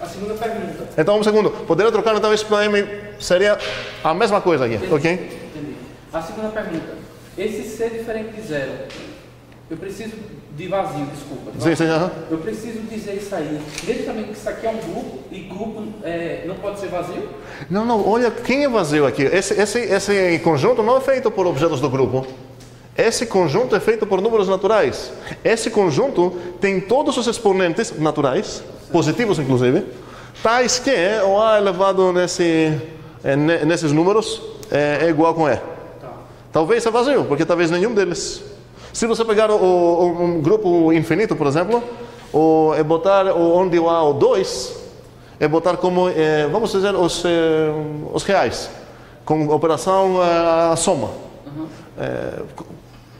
A segunda pergunta. Então, um segundo. Poderia trocar, então, isso para M? Seria a mesma coisa aqui, entendi, ok? Entendi. A segunda pergunta. Esse C diferente de zero, eu preciso... de vazio, desculpa. Sim, sim, uh-huh. Eu preciso dizer isso aí. Diretamente que isso aqui é um grupo, e grupo é, não pode ser vazio? Não, não. Olha, quem é vazio aqui? Esse, esse, esse conjunto não é feito por objetos do grupo. Esse conjunto é feito por números naturais. Esse conjunto tem todos os exponentes naturais, positivos inclusive, tais que o A elevado nesse, nesses números é igual com E. Tá. Talvez é vazio, porque talvez nenhum deles. Se você pegar o, o, um grupo infinito, por exemplo, o, e botar o, onde o A é o dois, é botar como, é, vamos dizer, os, é, os reais, com operação a, a soma. Uhum. É,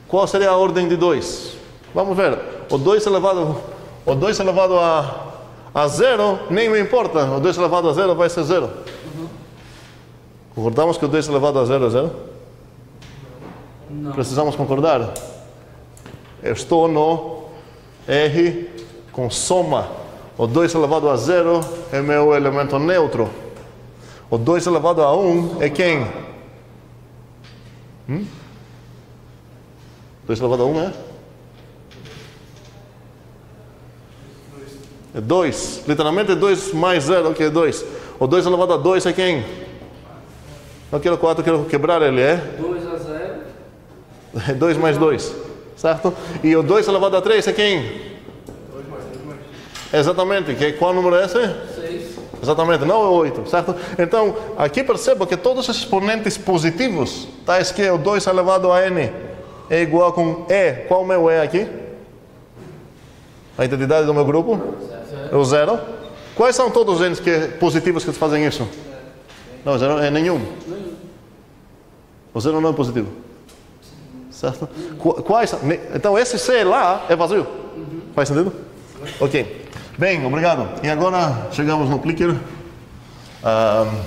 qual seria a ordem de dois? Vamos ver. O dois elevado, o dois elevado a... A zero, nem me importa. O dois elevado a zero vai ser zero. Uhum. Concordamos que o dois elevado a zero é zero? Não. Precisamos concordar. Eu estou no R com soma. O dois elevado a zero é meu elemento neutro. O dois elevado a um é quem? Hum? dois elevado a um é? É dois. Literalmente é dois mais zero, que é dois. O dois elevado a dois é quem? Não quero quatro, quero quebrar ele, é? dois a zero. É dois mais dois. certo? E o dois elevado a três é quem? Exatamente, que, qual número é esse? seis. Exatamente, não é oito, certo? Então, aqui percebo que todos esses exponentes positivos, tais que o dois elevado a n é igual com e, qual o meu e aqui? A identidade do meu grupo? É o zero. Quais são todos os n's que, positivos que fazem isso? Não, zero é nenhum. O zero não é positivo. Certo? Quais, então, esse c lá é vazio. Faz sentido? Ok. Bem, obrigado. E agora chegamos no clicker. Um,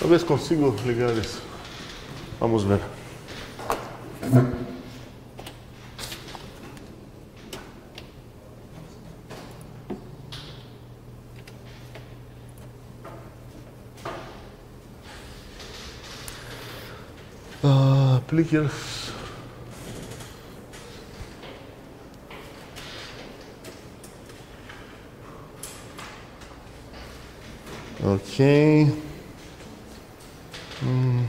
talvez consigo ligar isso. Vamos ver. Uh, Plickers. Ok. Hum.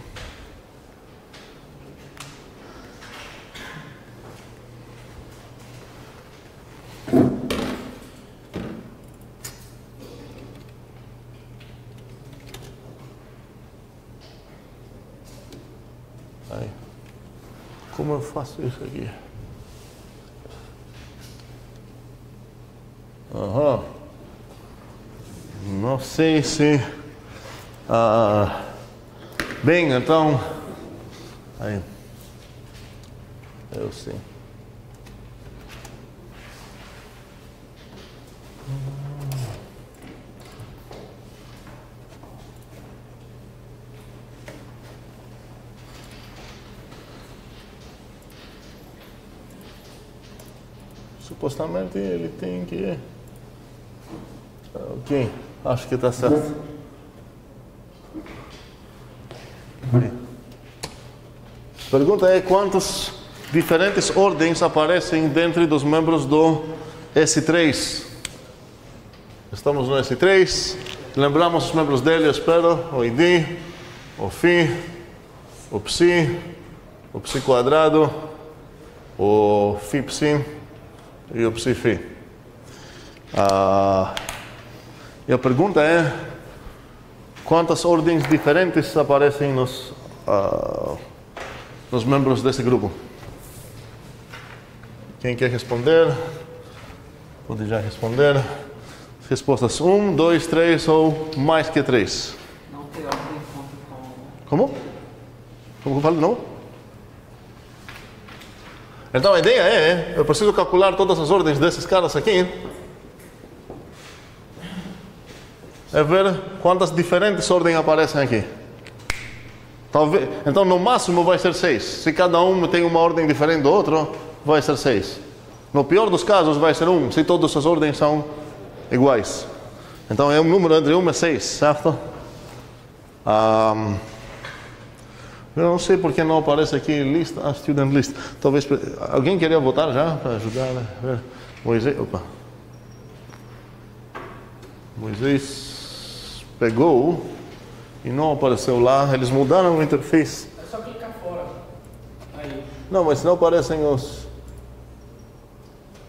Como eu faço isso aqui? Aham. Não sei se... Ah, bem, então... Aí. Eu sei. Supostamente ele tem que... Ok, acho que está certo. A pergunta é quantas diferentes ordens aparecem dentro dos membros do S três. Estamos no S três, lembramos os membros dele, eu espero, o I D, o Φ, o Ψ, o Ψ quadrado, o Φ-Ψ. E o Ψφ. Ah, e a pergunta é: quantas ordens diferentes aparecem nos, ah, nos membros desse grupo? Quem quer responder? Pode já responder. Respostas um, dois, três ou mais que três? Não tem ordem com... Como? Como que eu falo? Não? Então a ideia é, eu preciso calcular todas as ordens desses caras aqui. É ver quantas diferentes ordens aparecem aqui. Talvez, então no máximo vai ser seis. Se cada um tem uma ordem diferente do outro, vai ser seis. No pior dos casos vai ser um, se todas as ordens são iguais. Então é um número entre um e seis, certo? Um, Eu não sei porque não aparece aqui lista, a student list. Talvez alguém queria votar já para ajudar, né? Moisés, opa. Moisés pegou e não apareceu lá. Eles mudaram o interface. É só clicar fora. Aí. Não, mas não aparecem os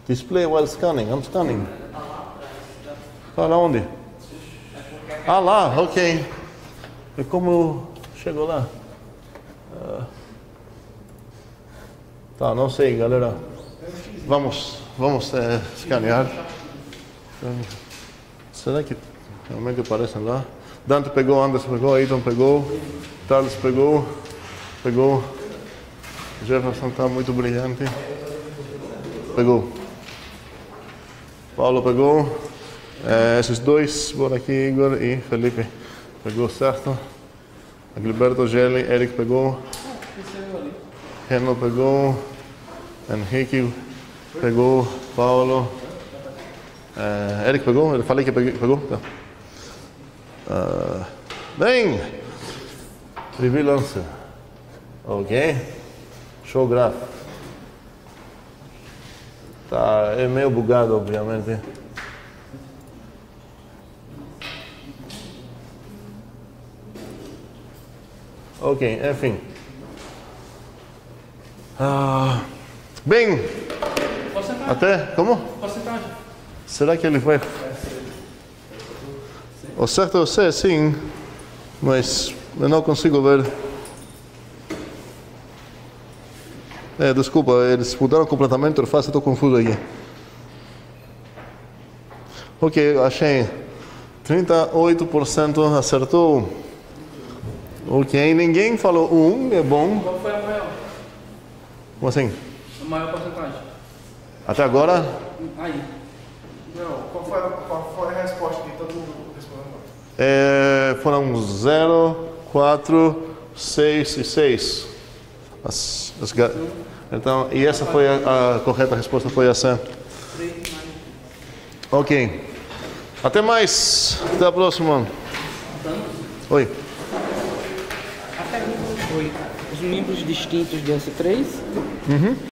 display while scanning. I'm scanning. Para onde? Ah lá, ok. E como chegou lá? Tá, não sei, galera. Vamos, vamos é, escanear. Será que realmente aparecem lá? Dante pegou, Anderson pegou, Aiton pegou, Thales pegou, pegou. Jefferson está muito brilhante. Pegou. Paulo pegou. É, esses dois, por aqui, Igor e Felipe. Pegou certo. Gilberto Gelli, Eric pegou, Renan pegou, Henrique pegou, Paulo, uh, Eric pegou, eu falei que pegou, tá. uh, bem, Trivilance, ok, show graph, Tá, é meio bugado, obviamente. Ok, enfim. Ah, bem, porcentagem. Até, como? Porcentagem. Será que ele vai... O certo é o C, sim, mas eu não consigo ver. É, desculpa, eles mudaram completamente a interface, estou confuso aqui. Ok, achei. trinta e oito por cento acertou. Ok, ninguém falou um, é bom. Qual foi a maior? Como assim? A maior porcentagem. Até agora? Aí. Não, qual foi a, qual foi a resposta que todo mundo respondeu? É, foram zero, quatro, seis e seis. As, as ga... Então, e essa foi a, a correta resposta, foi essa. Ok. Até mais. Até a próxima. Oi. Os membros distintos do S três. Uhum.